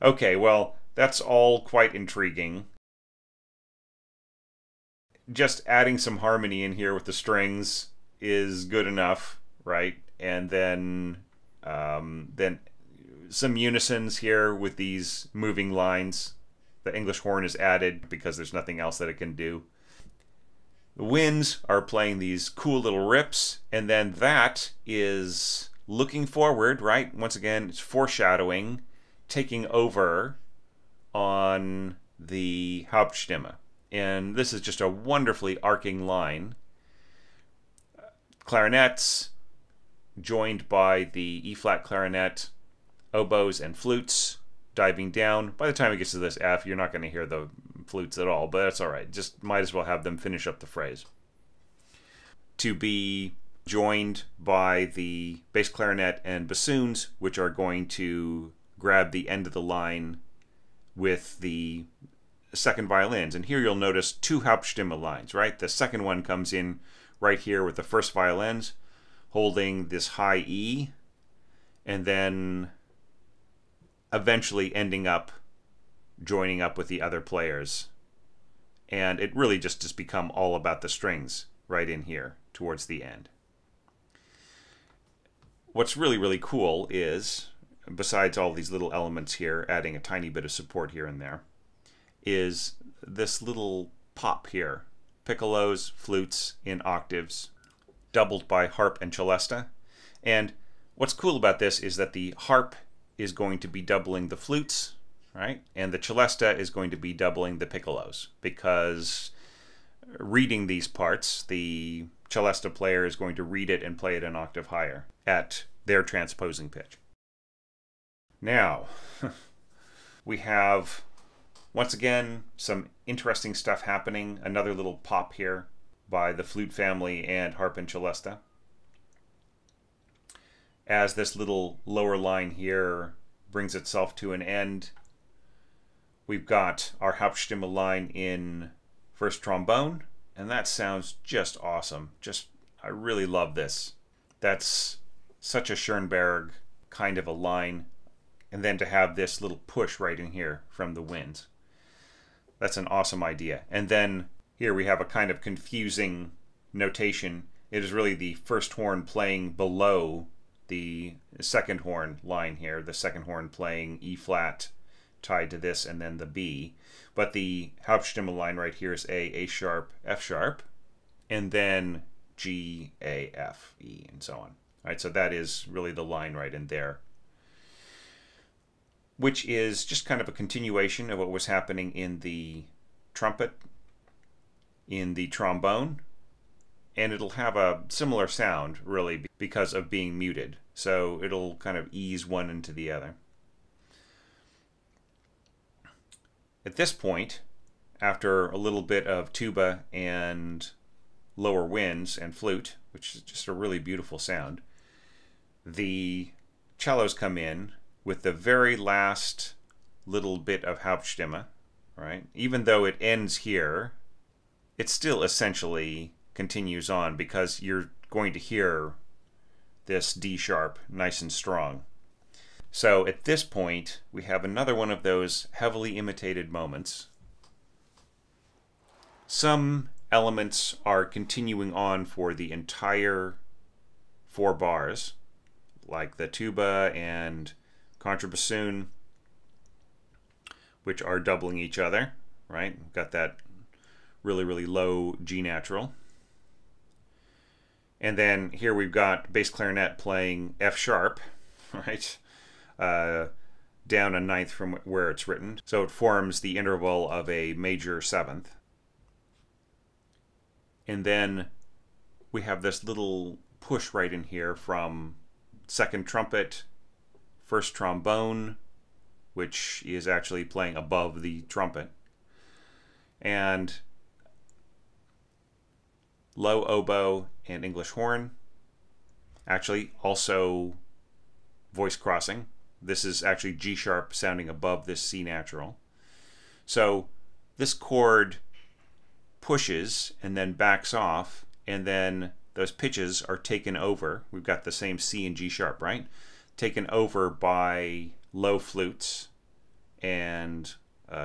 Okay, well, that's all quite intriguing. Just adding some harmony in here with the strings is good enough, right? And then some unisons here with these moving lines. The English horn is added because there's nothing else that it can do. The winds are playing these cool little rips, and then that is looking forward, right? Once again, it's foreshadowing, taking over on the Hauptstimme. And this is just a wonderfully arcing line. Clarinets, joined by the E-flat clarinet, oboes and flutes, diving down. By the time it gets to this F, you're not going to hear the flutes at all, but that's all right. Just might as well have them finish up the phrase. To be joined by the bass clarinet and bassoons, which are going to grab the end of the line with the second violins. And here you'll notice two Hauptstimme lines, right? The second one comes in right here with the first violins, holding this high E, and then eventually ending up joining up with the other players. And it really just has become all about the strings right in here towards the end. What's really, really cool is, besides all these little elements here, adding a tiny bit of support here and there, is this little pop here. Piccolos, flutes in octaves, doubled by harp and celesta. And what's cool about this is that the harp is going to be doubling the flutes, right? And the celesta is going to be doubling the piccolos, because reading these parts, the celesta player is going to read it and play it an octave higher at their transposing pitch. Now, we have, once again, some interesting stuff happening. Another little pop here by the flute family and harp and celesta. As this little lower line here brings itself to an end, we've got our Hauptstimme line in first trombone, and that sounds just awesome. Just, I really love this. That's such a Schoenberg kind of a line. And then to have this little push right in here from the winds. That's an awesome idea. And then here we have a kind of confusing notation. It is really the first horn playing below the second horn line here, the second horn playing E flat tied to this and then the B. But the Hauptstimme line right here is A sharp, F sharp, and then G, A, F, E, and so on. All right, so that is really the line right in there, which is just kind of a continuation of what was happening in the trumpet, in the trombone, and it'll have a similar sound, really, because of being muted. So it'll kind of ease one into the other. At this point, after a little bit of tuba and lower winds and flute, which is just a really beautiful sound, the cellos come in with the very last little bit of Hauptstimme, right? Even though it ends here, it still essentially continues on, because you're going to hear this D sharp nice and strong. So at this point, we have another one of those heavily imitated moments. Some elements are continuing on for the entire 4 bars, like the tuba and contrabassoon, which are doubling each other, right? We've got that really, really low G natural. And then here we've got bass clarinet playing F sharp, right? Down a 9th from where it's written. So it forms the interval of a major 7th. And then we have this little push right in here from second trumpet, first trombone, which is actually playing above the trumpet, and low oboe and English horn, actually also voice crossing. This is actually G sharp sounding above this C natural. So this chord pushes and then backs off, and then those pitches are taken over. We've got the same C and G sharp, right? Taken over by low flutes and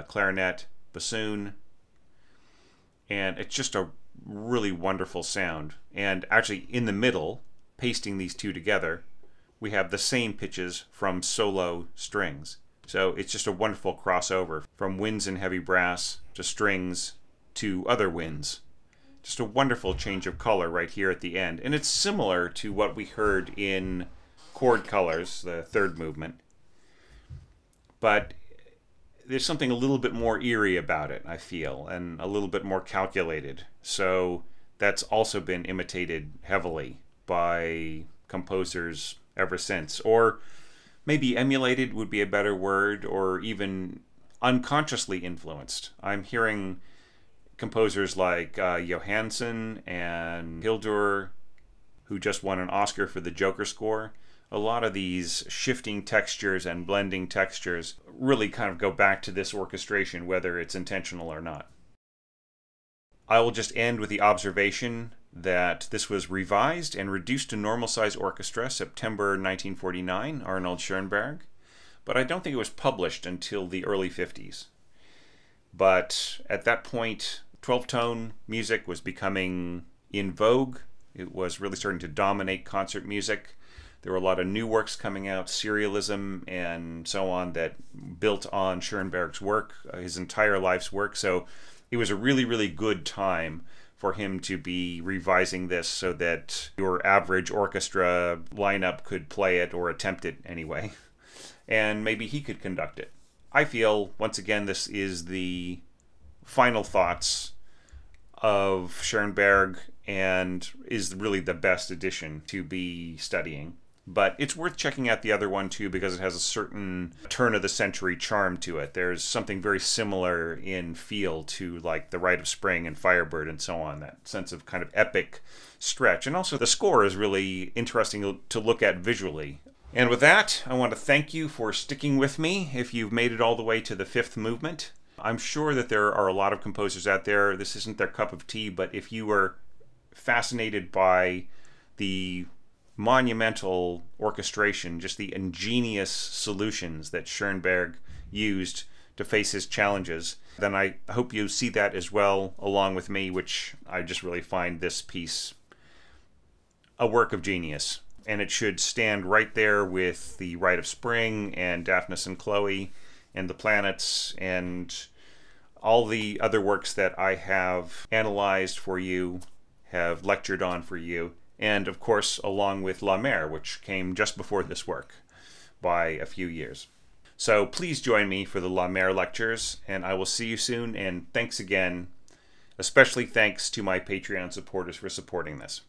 clarinet, bassoon, and it's just a really wonderful sound. And actually in the middle, pasting these two together, we have the same pitches from solo strings. So it's just a wonderful crossover from winds and heavy brass to strings to other winds. Just a wonderful change of color right here at the end. And it's similar to what we heard in chord colors, the third movement, but there's something a little bit more eerie about it, I feel, and a little bit more calculated. So that's also been imitated heavily by composers ever since, or maybe emulated would be a better word, or even unconsciously influenced. I'm hearing composers like Johansson and Hildur, who just won an Oscar for the Joker score. A lot of these shifting textures and blending textures really kind of go back to this orchestration, whether it's intentional or not. I will just end with the observation that this was revised and reduced to normal size orchestra September 1949, Arnold Schoenberg, but I don't think it was published until the early 50s. But at that point, 12-tone music was becoming in vogue. It was really starting to dominate concert music. There were a lot of new works coming out, serialism and so on, that built on Schoenberg's work, his entire life's work. So it was a really, really good time for him to be revising this so that your average orchestra lineup could play it, or attempt it anyway, and maybe he could conduct it. I feel, once again, this is the final thoughts of Schoenberg and is really the best edition to be studying. But it's worth checking out the other one too, because it has a certain turn-of-the-century charm to it. There's something very similar in feel to like the Rite of Spring and Firebird and so on, that sense of kind of epic stretch. And also the score is really interesting to look at visually. And with that, I want to thank you for sticking with me if you've made it all the way to the fifth movement. I'm sure that there are a lot of composers out there, this isn't their cup of tea, but if you were fascinated by the monumental orchestration, just the ingenious solutions that Schoenberg used to face his challenges, then I hope you see that as well along with me, which I just really find this piece a work of genius. And it should stand right there with the Rite of Spring and Daphnis and Chloe and the Planets and all the other works that I have analyzed for you, have lectured on for you. And of course, along with La Mer, which came just before this work by a few years. So please join me for the La Mer lectures, and I will see you soon. And thanks again, especially thanks to my Patreon supporters for supporting this.